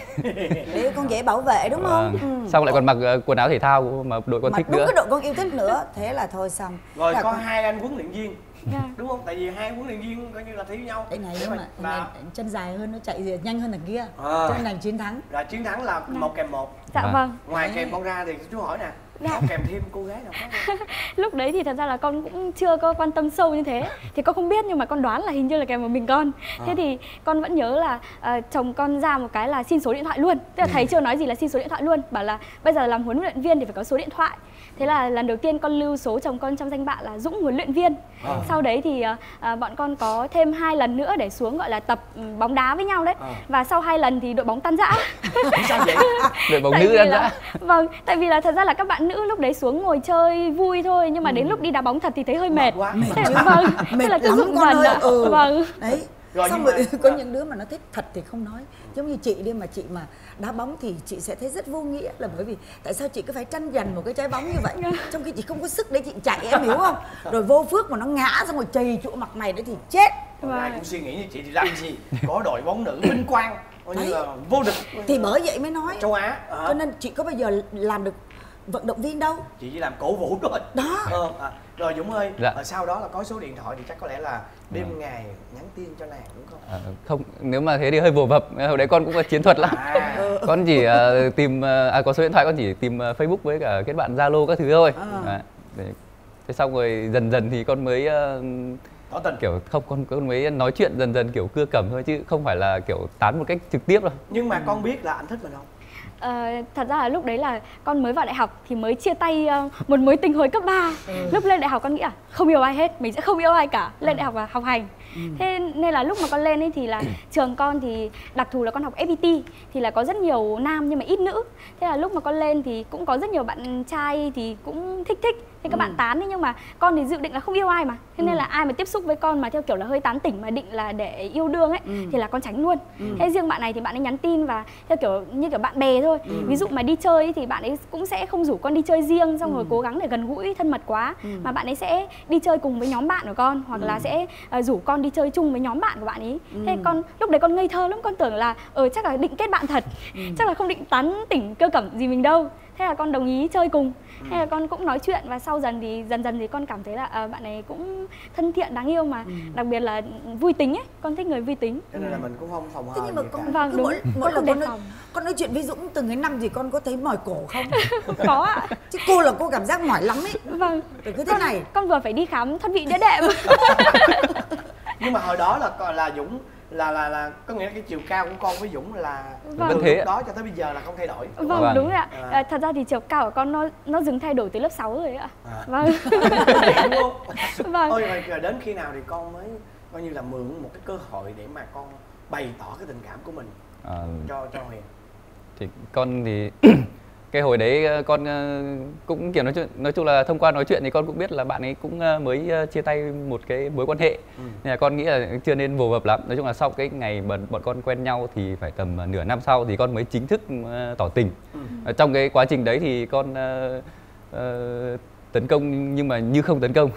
Để con dễ bảo vệ đúng không? À, ừ. Xong lại còn mặc quần áo thể thao mà đội con mà thích đúng nữa. Đúng cái đội con yêu thích nữa, thế là thôi xong. Rồi là có con... hai anh huấn luyện viên. Yeah. Đúng không? Tại vì hai huấn luyện viên coi như là thiếu nhau. Cái này nhưng mà này, chân dài hơn, nó chạy nhanh hơn thằng kia. À. Chân này chiến thắng. Rồi chiến thắng là một kèm một. Dạ à. vâng. Ngoài kèm con ra thì chú hỏi nè. Dạ. Có kèm thêm cô gái nào khác không? Lúc đấy thì thật ra là con cũng chưa có quan tâm sâu như thế, thì con không biết nhưng mà con đoán là hình như là kèm một mình con. À. Thế thì con vẫn nhớ là uh, chồng con ra một cái là xin số điện thoại luôn. Tức là ừ. thầy chưa nói gì là xin số điện thoại luôn, bảo là bây giờ làm huấn luyện viên thì phải có số điện thoại. Thế là lần đầu tiên con lưu số chồng con trong danh bạ là Dũng huấn luyện viên. À. Sau đấy thì uh, bọn con có thêm hai lần nữa để xuống gọi là tập bóng đá với nhau đấy. À. Và sau hai lần thì đội bóng tan rã. Sao vậy? Đội bóng nữ tan rã. Vâng, tại vì là thật ra là các bạn nữ lúc đấy xuống ngồi chơi vui thôi, nhưng mà đến ừ. lúc đi đá bóng thật thì thấy hơi mệt. Mệt quá. Thế là, vâng, mệt là cứ lắm con ơi. À. Ừ. Vâng. Đấy. Rồi, xong rồi mà... có những đứa mà nó thích thật thì không nói. Giống như chị đi, mà chị mà đá bóng thì chị sẽ thấy rất vô nghĩa, là bởi vì tại sao chị cứ phải tranh giành một cái trái bóng như vậy, trong khi chị không có sức để chị chạy, em hiểu không? Rồi vô phước mà nó ngã xong rồi chày chỗ mặt mày đấy thì chết. Rồi ai cũng suy nghĩ như chị thì làm gì có đội bóng nữ Minh Quang coi như là vô địch, thì bởi vậy mới nói châu Á. À. Cho nên chị có bây giờ làm được vận động viên đâu, chị chỉ làm cổ vũ thôi đó. Ờ, à, rồi Dũng ơi, dạ. Ở sau đó là có số điện thoại thì chắc có lẽ là đêm ừ. ngày nhắn tin cho nàng đúng không? À, không, nếu mà thế thì hơi vồ vập. Hồi đấy con cũng có chiến thuật lắm. À. Con chỉ uh, tìm uh, à, có số điện thoại con chỉ tìm uh, Facebook với cả kết bạn Zalo các thứ thôi. À. À, để... thế xong rồi dần dần thì con mới uh, tỏ tình kiểu không, con con mới nói chuyện dần dần kiểu cưa cẩm thôi, chứ không phải là kiểu tán một cách trực tiếp đâu. Nhưng mà ừ. con biết là anh thích mình không? Uh, thật ra là lúc đấy là con mới vào đại học thì mới chia tay uh, một mối tình hồi cấp ba. Ừ. Lúc lên đại học con nghĩ là không yêu ai hết, mình sẽ không yêu ai cả. Lên đại học là học hành. Ừ. Thế nên là lúc mà con lên ấy thì là trường con thì đặc thù là con học ép pê tê, thì là có rất nhiều nam nhưng mà ít nữ. Thế là lúc mà con lên thì cũng có rất nhiều bạn trai thì cũng thích thích thế các ừ. bạn tán ấy, nhưng mà con thì dự định là không yêu ai mà. Thế nên ừ. là ai mà tiếp xúc với con mà theo kiểu là hơi tán tỉnh mà định là để yêu đương ấy ừ. thì là con tránh luôn. Ừ. Thế riêng bạn này thì bạn ấy nhắn tin và theo kiểu như kiểu bạn bè thôi. Ừ. Ví dụ mà đi chơi ấy thì bạn ấy cũng sẽ không rủ con đi chơi riêng, xong ừ. rồi cố gắng để gần gũi thân mật quá, ừ. mà bạn ấy sẽ đi chơi cùng với nhóm bạn của con, hoặc ừ. là sẽ uh, rủ con đi chơi chung với nhóm bạn của bạn ấy. Ừ. Thế con lúc đấy con ngây thơ lắm, con tưởng là ờ chắc là định kết bạn thật, ừ. chắc là không định tán tỉnh cơ cẩm gì mình đâu. Thế là con đồng ý chơi cùng. Thế là con cũng nói chuyện, và sau dần thì dần dần thì con cảm thấy là à, bạn này cũng thân thiện, đáng yêu, mà ừ. đặc biệt là vui tính ấy, con thích người vui tính. Cho nên là mình cũng không phòng hờ. Thế nhưng mà con, vâng, đúng, mỗi, mỗi con, con, nói, con nói chuyện với Dũng từng cái năm thì con có thấy mỏi cổ không? Có ạ. À. Chứ cô là cô cảm giác mỏi lắm ấy. Vâng. Từ cứ thế con, này. Con vừa phải đi khám thoát vị đĩa đệm. Nhưng mà hồi đó là là Dũng là là là có nghĩa là cái chiều cao của con với Dũng là vâng. từ lúc đó cho tới bây giờ là không thay đổi. Vâng, vâng. Đúng rồi ạ. À. Thật ra thì chiều cao của con nó nó dừng thay đổi từ lớp sáu rồi ạ. À. Vâng. Vâng. Ôi rồi đến khi nào thì con mới coi như là mượn một cái cơ hội để mà con bày tỏ cái tình cảm của mình à. cho cho Huyền? Thì con thì cái hồi đấy con cũng kiểu nói chuyện, nói chung là thông qua nói chuyện thì con cũng biết là bạn ấy cũng mới chia tay một cái mối quan hệ. Ừ. Nên là con nghĩ là chưa nên vồ vập lắm. Nói chung là sau cái ngày bọn, bọn con quen nhau thì phải tầm nửa năm sau thì con mới chính thức tỏ tình. Ừ. Trong cái quá trình đấy thì con uh, uh, tấn công nhưng mà như không tấn công.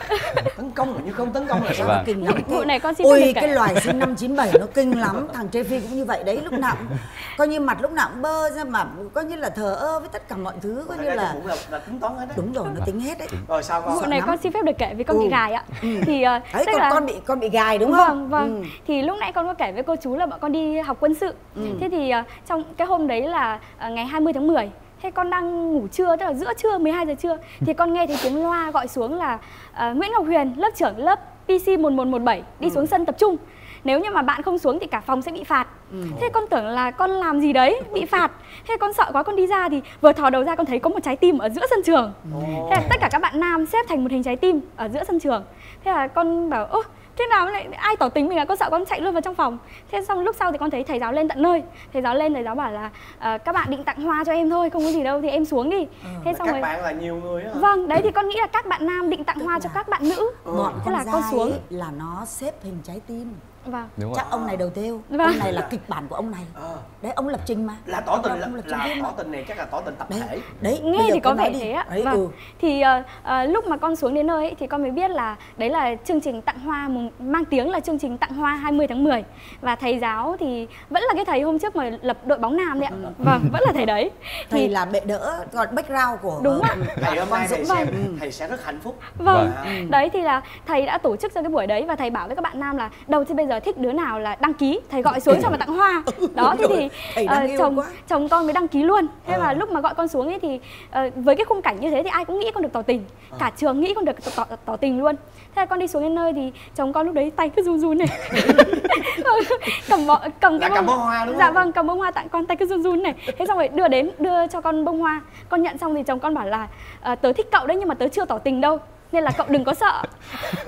Tấn công mà như không tấn công là sao? Vâng. Kinh lắm. Vụ này con xin ôi cái loài sinh năm chín bảy nó kinh lắm. Thằng Trê Phi cũng như vậy đấy, lúc nào cũng, coi như mặt lúc nào cũng bơ ra, mà coi như là thờ ơ với tất cả mọi thứ, coi như là cũng là, là tính toán hết đấy. Đúng rồi, nó tính hết đấy. Rồi sao con? Vụ này con xin phép được kể với con ừ. bị gài ạ. Ừ. Thì uh, đấy, tức con, là con bị con bị gài đúng không? Vâng, vâng. Ừ. Thì lúc nãy con có kể với cô chú là bọn con đi học quân sự. Ừ. Thế thì uh, trong cái hôm đấy là uh, ngày hai mươi tháng mười. Thế con đang ngủ trưa, tức là giữa trưa, mười hai giờ trưa. Thì con nghe thấy tiếng loa gọi xuống là uh, Nguyễn Ngọc Huyền, lớp trưởng lớp pê xê một một một bảy, đi ừ. xuống sân tập trung. Nếu như mà bạn không xuống thì cả phòng sẽ bị phạt. ừ. Thế con tưởng là con làm gì đấy bị phạt, thế con sợ quá con đi ra thì vừa thò đầu ra con thấy có một trái tim ở giữa sân trường. ừ. Thế là tất cả các bạn nam xếp thành một hình trái tim ở giữa sân trường. Thế là con bảo ơ thế nào lại ai tỏ tình mình, là con sợ con chạy luôn vào trong phòng. Thế xong lúc sau thì con thấy thầy giáo lên tận nơi, thầy giáo lên thầy giáo bảo là à, các bạn định tặng hoa cho em thôi, không có gì đâu thì em xuống đi. ừ, Thế xong các rồi... bạn là nhiều người hả? Vâng, đấy thì con nghĩ là các bạn nam định tặng tức hoa là... cho các bạn nữ. ừ. Bọn thế con là con xuống là nó xếp hình trái tim. Vâng. Đúng chắc rồi. Ông này đầu tiêu. Vâng. Ông này là kịch bản của ông này. ờ. Đấy, ông lập trình mà. Là tỏ tình, là, lập trình là tỏ tình này chắc là tỏ tình tập đấy. thể. Đấy, nghe thì có vẻ thế ạ. Vâng. ừ. Thì uh, uh, lúc mà con xuống đến nơi ấy, thì con mới biết là đấy là chương trình tặng hoa, mang tiếng là chương trình tặng hoa hai mươi tháng mười. Và thầy giáo thì vẫn là cái thầy hôm trước mà lập đội bóng nam đấy ạ. Vâng, vẫn là thầy đấy. Thầy thì... là bệ đỡ, còn background của đúng ạ. Thầy hôm nay thầy sẽ, thầy sẽ rất hạnh phúc. Vâng, vâng. Đấy thì là thầy đã tổ chức cho cái buổi đấy. Và thầy bảo với các bạn nam là đầu thì bây giờ thích đứa nào là đăng ký, thầy gọi xuống cho mà tặng hoa. Đó thế thì uh, chồng quá. chồng con mới đăng ký luôn. Thế à. Mà lúc mà gọi con xuống ấy thì uh, với cái khung cảnh như thế thì ai cũng nghĩ con được tỏ tình. à. Cả trường nghĩ con được tỏ, tỏ, tỏ tình luôn. Thế là con đi xuống đến nơi thì chồng con lúc đấy tay cứ run run này. Cầm bó, cầm cái bông, bông hoa đúng dạ không? Vâng, cầm bông hoa tặng con tay cứ run run này. Thế xong rồi đưa đến đưa cho con bông hoa, con nhận xong thì chồng con bảo là uh, tớ thích cậu đấy nhưng mà tớ chưa tỏ tình đâu, nên là cậu đừng có sợ.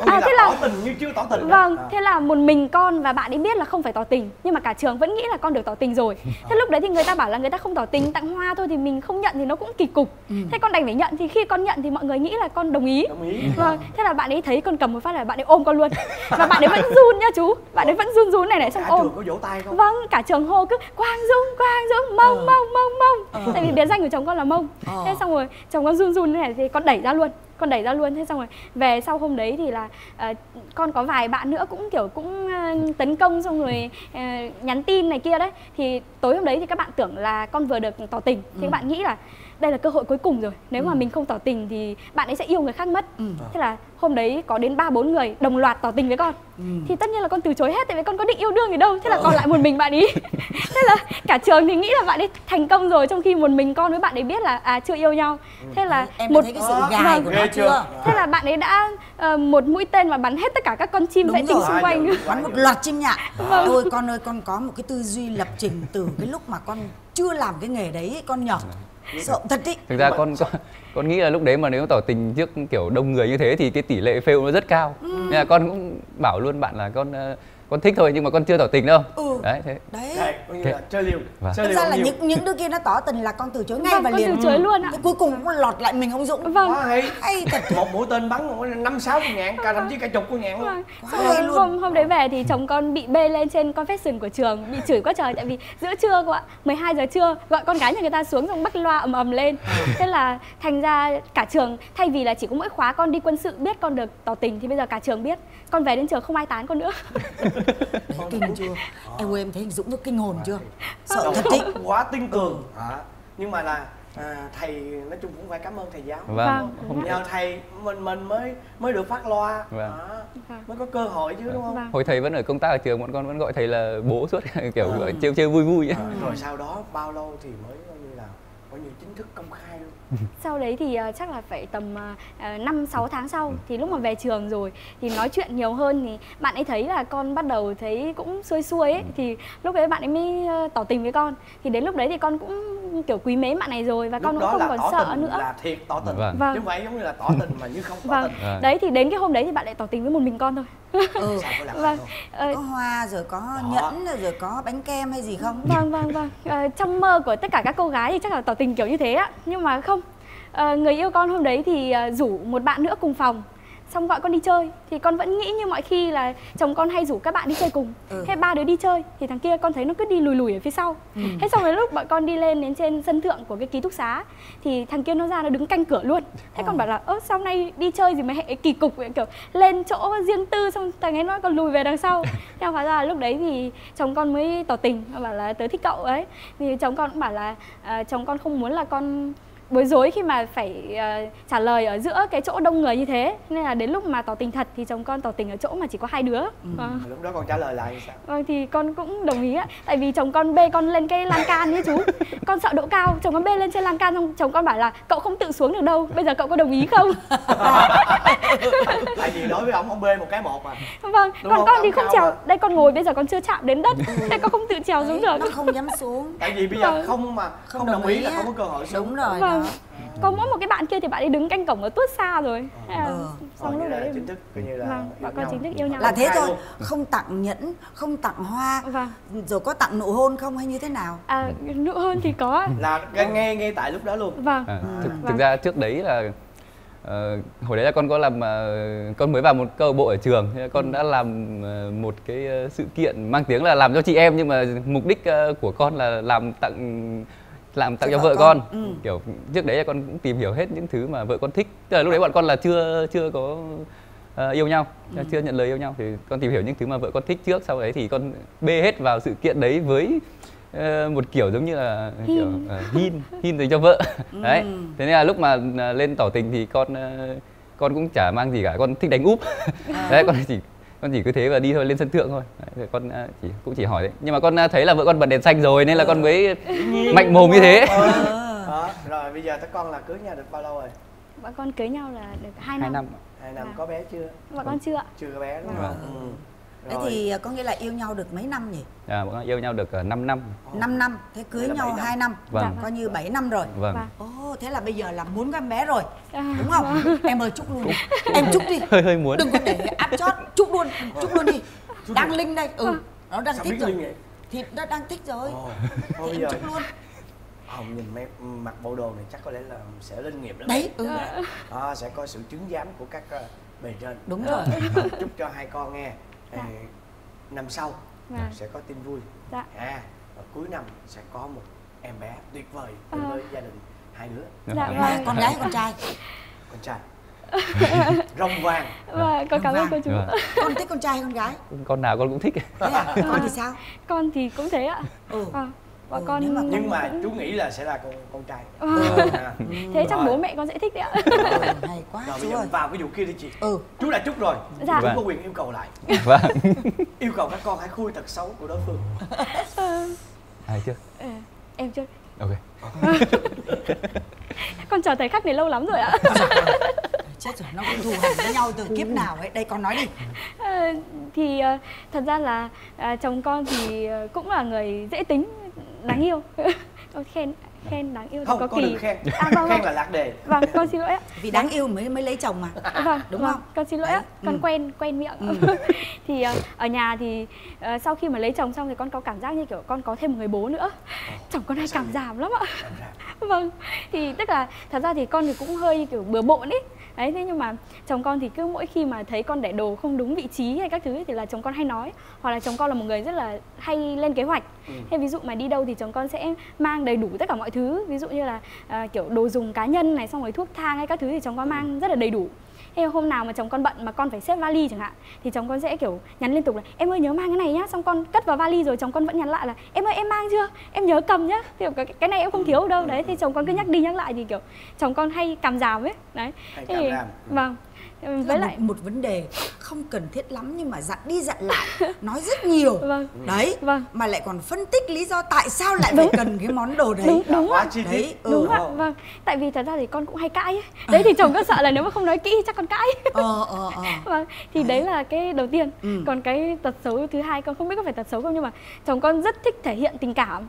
À, thế là tỏ tình như chưa tỏ tình. Vâng, à. Thế là một mình con và bạn ấy biết là không phải tỏ tình, nhưng mà cả trường vẫn nghĩ là con được tỏ tình rồi. Thế lúc đấy thì người ta bảo là người ta không tỏ tình, tặng hoa thôi thì mình không nhận thì nó cũng kỳ cục. ừ. Thế con đành phải nhận, thì khi con nhận thì mọi người nghĩ là con đồng ý. Đồng ý. Vâng, thế là bạn ấy thấy con cầm một phát là bạn ấy ôm con luôn. Và bạn ấy vẫn run nha chú, bạn ấy vẫn run run này này xong cả ôm. Cả trường có vỗ tay không? Vâng, cả trường hô cứ Quang Dũng, Quang Dũng, mông ừ. mông mông mông. Ừ. Tại vì biệt danh của chồng con là mông. Ừ. Thế xong rồi chồng con run run này thì con đẩy ra luôn. Con đẩy ra luôn. Thế xong rồi về sau hôm đấy thì là uh, con có vài bạn nữa cũng kiểu cũng uh, tấn công xong rồi uh, nhắn tin này kia đấy. Thì tối hôm đấy thì các bạn tưởng là con vừa được tỏ tình. Thế ừ. các bạn nghĩ là đây là cơ hội cuối cùng rồi, nếu ừ. mà mình không tỏ tình thì bạn ấy sẽ yêu người khác mất. ừ. Thế là hôm đấy có đến ba bốn người đồng loạt tỏ tình với con. ừ. Thì tất nhiên là con từ chối hết, tại vì con có định yêu đương gì đâu. Thế là còn lại một mình bạn ấy. Thế là cả trường thì nghĩ là bạn ấy thành công rồi, trong khi một mình con với bạn ấy biết là à chưa yêu nhau. Thế là em một thấy cái sự gài của nó chưa. Thế là bạn ấy đã uh, một mũi tên mà bắn hết tất cả các con chim vệ tinh xung quanh, bắn một loạt chim nhạn. Vâng. Ôi con ơi, con có một cái tư duy lập trình từ cái lúc mà con chưa làm cái nghề đấy, con nhỏ. Sợ thật ý. Thực ra con, con con nghĩ là lúc đấy mà nếu tỏ tình trước kiểu đông người như thế thì cái tỷ lệ fail nó rất cao. ừ. Nên là con cũng bảo luôn bạn là con con thích thôi nhưng mà con chưa tỏ tình đâu. ừ. Đấy thế. Đấy, đấy coi như là chơi liều. Vâng. Chơi liều. Thực ra là nhiều. những những đứa kia nó tỏ tình là con từ chối ngay. Vâng, và con liền. Con từ chối luôn ạ. Cuối cùng cũng lọt lại mình ông Dũng. Vâng. Quá hay. Hay thật. Một mũi tên bắn năm sáu con nhạn, cả thậm chí cả chục con nhạn luôn. Quá hay luôn. Hôm hôm đấy về thì chồng con bị bê lên trên confession của trường, bị chửi quá trời, tại vì giữa trưa cô ạ, mười hai giờ trưa gọi con gái nhà người ta xuống xong bắt loa ầm ầm lên. Thế là thành ra cả trường, thay vì là chỉ có mỗi khóa con đi quân sự biết con được tỏ tình thì bây giờ cả trường biết. Con về đến trường không ai tán con nữa. Đấy, kinh chưa? Em ơi, em thấy Dũng nó kinh hồn chưa? Sợ thật đấy. Quá tinh tường. à, Nhưng mà là à, thầy nói chung cũng phải cảm ơn thầy giáo. Vâng. Nhờ thầy mình mình mới mới được phát loa. Vâng. à, Mới có cơ hội chứ. Vâng. Đúng không? Vâng. Hồi thầy vẫn ở công tác ở trường, bọn con vẫn gọi thầy là bố suốt. Kiểu à. trêu trêu vui vui. à, Rồi sau đó bao lâu thì mới như là có nhiều chính thức công khai luôn? Sau đấy thì uh, chắc là phải tầm năm sáu uh, tháng sau. ừ. Thì lúc mà về trường rồi thì nói chuyện nhiều hơn thì bạn ấy thấy là con bắt đầu thấy cũng xuôi xuôi ấy. ừ. Thì lúc đấy bạn ấy mới uh, tỏ tình với con. Thì đến lúc đấy thì con cũng kiểu quý mến bạn này rồi và lúc con cũng không còn sợ nữa. Là thiệt tỏ tình. Vâng. Vâng. Chứ vậy giống như là tỏ tình mà như không tỏ. Vâng. Tình. Vâng. Đấy thì đến cái hôm đấy thì bạn lại tỏ tình với một mình con thôi. ừ. Vâng. Có hoa rồi có đó. Nhẫn rồi có bánh kem hay gì không? Vâng vâng vâng. Uh, trong mơ của tất cả các cô gái thì chắc là tỏ tình kiểu như thế á, nhưng mà không. À, người yêu con hôm đấy thì uh, rủ một bạn nữa cùng phòng, xong gọi con đi chơi. Thì con vẫn nghĩ như mọi khi là chồng con hay rủ các bạn đi chơi cùng. ừ. Thế ba đứa đi chơi thì thằng kia con thấy nó cứ đi lùi lùi ở phía sau. ừ. Thế xong rồi lúc bọn con đi lên đến trên sân thượng của cái ký túc xá thì thằng kia nó ra nó đứng canh cửa luôn. Thế ừ. con bảo là ơ sau nay đi chơi gì mà hệ kỳ cục vậy, kiểu lên chỗ riêng tư xong thằng ấy nó còn lùi về đằng sau. Thế hóa ra lúc đấy thì chồng con mới tỏ tình, bảo là tớ thích cậu ấy. Thì chồng con cũng bảo là uh, chồng con không muốn là con bối rối khi mà phải uh, trả lời ở giữa cái chỗ đông người như thế. Nên là đến lúc mà tỏ tình thật thì chồng con tỏ tình ở chỗ mà chỉ có hai đứa. Ừ. À. Lúc đó con trả lời lại sao? Vâng, thì con cũng đồng ý ạ. Tại vì chồng con bê con lên cái lan can ấy chú. Con sợ độ cao, chồng con bê lên trên lan can xong chồng con bảo là cậu không tự xuống được đâu, bây giờ cậu có đồng ý không? Tại vì đối với ông, ông bê một cái một mà. Vâng, đúng còn không? Con thì không trèo, mà. Đây con ngồi bây giờ con chưa chạm đến đất. Ừ. Đây con không tự trèo xuống được. Nó không dám xuống. Tại vì bây giờ ừ. không mà không, không đồng, đồng ý là không có cơ hội xuống. Đúng rồi. Vâng. Đó. Còn mỗi một cái bạn kia thì bạn ấy đứng canh cổng ở tuốt xa rồi. Ừ. Xong lúc đấy chính thức coi như là vâng, bọn con chính thức yêu nhau. Là thế thôi, không tặng nhẫn, không tặng hoa. Vâng. Rồi có tặng nụ hôn không hay như thế nào? À, nụ hôn thì có. Là nghe ngay tại lúc đó luôn. Vâng. À, thực, vâng. thực ra trước đấy là Ờ, hồi đấy là con có làm uh, con mới vào một câu lạc bộ ở trường, con đã làm uh, một cái uh, sự kiện mang tiếng là làm cho chị em, nhưng mà mục đích uh, của con là làm tặng làm tặng chị cho vợ con, con. Ừ. Kiểu trước đấy là con cũng tìm hiểu hết những thứ mà vợ con thích. Tức là lúc đấy bọn con là chưa chưa có uh, yêu nhau, ừ. chưa nhận lời yêu nhau, thì con tìm hiểu những thứ mà vợ con thích trước, sau đấy thì con bê hết vào sự kiện đấy với một kiểu giống như là kiểu uh, hin hin dành cho vợ. Ừ. Đấy, thế nên là lúc mà lên tỏ tình thì con uh, con cũng chả mang gì cả, con thích đánh úp. À. Đấy, con chỉ con chỉ cứ thế và đi thôi, lên sân thượng thôi. Đấy, con uh, chỉ cũng chỉ hỏi đấy, nhưng mà con uh, thấy là vợ con bật đèn xanh rồi nên là ừ. con mới mạnh mồm như thế. Ừ. Đó, rồi bây giờ các con là cưới nhau được bao lâu rồi? Bọn con cưới nhau là được hai năm. Hai năm, hai năm. À. Có bé chưa? Bọn con chưa. Chưa có bé đúng không? Ừ. Đấy thì có nghĩa là yêu nhau được mấy năm nhỉ? À, bọn con yêu nhau được năm năm. Năm năm, thế cưới thế nhau hai năm. Vâng. Vâng. Coi như bảy năm rồi. Vâng. Ồ, thế là bây giờ là muốn có em bé rồi. Đúng không? Vâng. Em ơi chúc luôn đi. Em chúc đi. Hơi hơi muốn. Đừng có để áp chót, chúc luôn, chúc luôn đi. Đang Linh đây, ừ. Nó đang thích rồi. Thì nó đang thích rồi. Thì em chúc luôn. Hồng nhìn mấy, mặc bộ đồ này chắc có lẽ là sẽ linh nghiệm lắm. Đấy, ừ. À, sẽ có sự chứng giám của các bề trên. Đúng rồi. Chúc cho hai con nghe. Dạ. Năm sau dạ. sẽ có tin vui. Dạ. À, và cuối năm sẽ có một em bé tuyệt vời à. với gia đình hai đứa. Dạ, à, con gái con trai? Con trai. Rồng vàng. Vâng, con cảm ơn cô chú. Con thích con trai hay con gái? Con nào con cũng thích. Thế à? Con thì sao? Con thì cũng thế ạ. Ừ. À. Và ừ, con... Nhưng, nhưng mà chú nghĩ là sẽ là con con trai. Ừ. À. Thế ừ, chắc bố mẹ con sẽ thích đấy ạ. Ừ, hay quá. Rồi, chú ơi. Vào cái vụ kia đi chị. Ừ. Chú đã chúc rồi. Dạ. Chú có quyền yêu cầu lại. Vâng. Yêu cầu các con hãy khui tật xấu của đối phương. Ai trước? Ừ, em trước. Ok. Con chờ thời khắc này lâu lắm rồi ạ. Chết rồi, nó cũng thù hằn với nhau từ kiếp nào ấy. Đây con nói đi. À, thì uh, thật ra là uh, chồng con thì uh, cũng là người dễ tính, đáng yêu. khen khen đáng yêu không, thì có kỳ khen. À, vâng, khen là lạc đề. Vâng, con xin lỗi ạ. Vì đáng yêu mới mới lấy chồng mà. Vâng, đúng vâng, không? Con xin lỗi ạ. Con ừ. quen quen miệng. Ừ. Thì ở nhà thì sau khi mà lấy chồng xong thì con có cảm giác như kiểu con có thêm một người bố nữa. Chồng con hay cảm giảm lắm ạ. Vâng, thì tức là thật ra thì con thì cũng hơi kiểu bừa bộn ấy. Đấy, thế nhưng mà chồng con thì cứ mỗi khi mà thấy con để đồ không đúng vị trí hay các thứ ấy, thì là chồng con hay nói. Hoặc là chồng con là một người rất là hay lên kế hoạch. Ừ. Thế ví dụ mà đi đâu thì chồng con sẽ mang đầy đủ tất cả mọi thứ. Ví dụ như là à, kiểu đồ dùng cá nhân này, xong rồi thuốc thang hay các thứ thì chồng con mang rất là đầy đủ. Hay hôm nào mà chồng con bận mà con phải xếp vali chẳng hạn, thì chồng con sẽ kiểu nhắn liên tục là em ơi nhớ mang cái này nhá, xong con cất vào vali rồi chồng con vẫn nhắn lại là em ơi em mang chưa, em nhớ cầm nhá, thì cái, cái này em không thiếu đâu. Đấy, thì chồng con cứ nhắc đi nhắc lại thì kiểu chồng con hay càm ràm ấy. Đấy, hay thì càm vâng với là lại một, một vấn đề không cần thiết lắm nhưng mà dặn đi dặn lại nói rất nhiều. Vâng. Đấy, vâng. Mà lại còn phân tích lý do tại sao lại đúng. phải cần cái món đồ đấy. Đúng, đúng ạ. Đấy, ừ. đúng ạ. Vâng. Tại vì thật ra thì con cũng hay cãi ấy. Đấy thì chồng con sợ là nếu mà không nói kỹ chắc con cãi. Ờ ờ ờ. Vâng. Thì đấy là cái đầu tiên. Ừ. Còn cái tật xấu thứ hai con không biết có phải tật xấu không nhưng mà chồng con rất thích thể hiện tình cảm.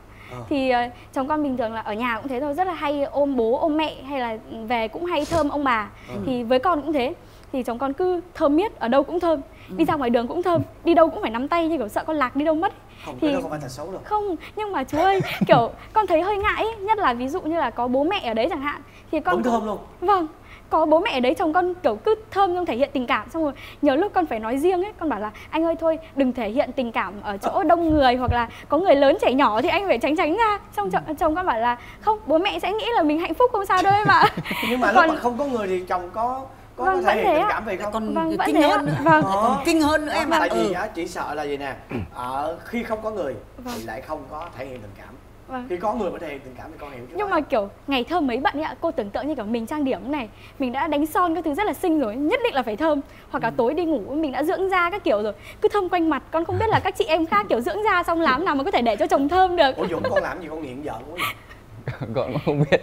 Thì uh, chồng con bình thường là ở nhà cũng thế thôi, rất là hay ôm bố ôm mẹ, hay là về cũng hay thơm ông bà. Ừ. Thì với con cũng thế, thì chồng con cứ thơm miết, ở đâu cũng thơm. Ừ. Đi ra ngoài đường cũng thơm, đi đâu cũng phải nắm tay như kiểu sợ con lạc đi đâu mất. Không, thì... đâu không phải thật xấu đâu. Không, nhưng mà chú ơi, kiểu con thấy hơi ngại ấy, nhất là ví dụ như là có bố mẹ ở đấy chẳng hạn thì con cũng thơm luôn. Vâng. Có bố mẹ ở đấy chồng con kiểu cứ thơm trong thể hiện tình cảm, xong rồi nhiều lúc con phải nói riêng ấy, con bảo là anh ơi thôi đừng thể hiện tình cảm ở chỗ đông người hoặc là có người lớn trẻ nhỏ thì anh phải tránh tránh ra. Xong chồng, chồng con bảo là không, bố mẹ sẽ nghĩ là mình hạnh phúc không sao đâu em ạ. Nhưng mà còn... lúc mà không có người thì chồng có có vâng, thể hiện tình cảm về không? Còn vâng, kinh hơn nữa. Vâng. Còn kinh hơn nữa em ạ. Tại vì ừ. chỉ sợ là gì nè, ở khi không có người vâng. thì lại không có thể hiện tình cảm. Vâng. Khi có người bắt đầu tình cảm thì con hiểu. Nhưng mà kiểu ngày thơm mấy bạn ấy ạ, cô tưởng tượng như kiểu mình trang điểm này, mình đã đánh son các thứ rất là xinh rồi, nhất định là phải thơm. Hoặc là ừ. tối đi ngủ mình đã dưỡng da các kiểu rồi, cứ thơm quanh mặt. Con không biết là các chị em khác kiểu dưỡng da xong làm nào mà có thể để cho chồng thơm được. Ủa Dũng, con làm gì con nghiện vợ quá vậy? Con không biết.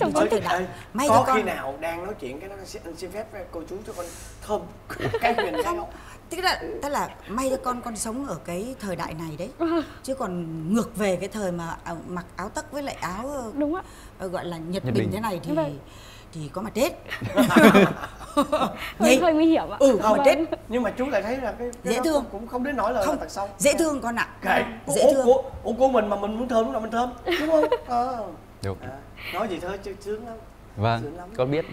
Chồng con tự động. Có khi con... nào đang nói chuyện cái nó xin phép cô chú cho con thơm cái mình thấy không? Tức là, tức là may cho con con sống ở cái thời đại này đấy. Chứ còn ngược về cái thời mà áo, mặc áo tấc với lại áo đúng á, gọi là Nhật, Nhật Bình, Bình thế này thì thì có mà chết. Hơi, hơi nguy hiểm ạ. Ừ, không mà chết. Nhưng mà chú lại thấy là cái, cái dễ thương cũng không đến nỗi là không, sâu. Dễ thương con ạ. Kệ, dễ thương. Của, của, của mình mà mình muốn thơm lúc nào mình thơm, đúng không? Ờ. Đúng. À, nói gì thôi chứ sướng lắm. Vâng, con biết.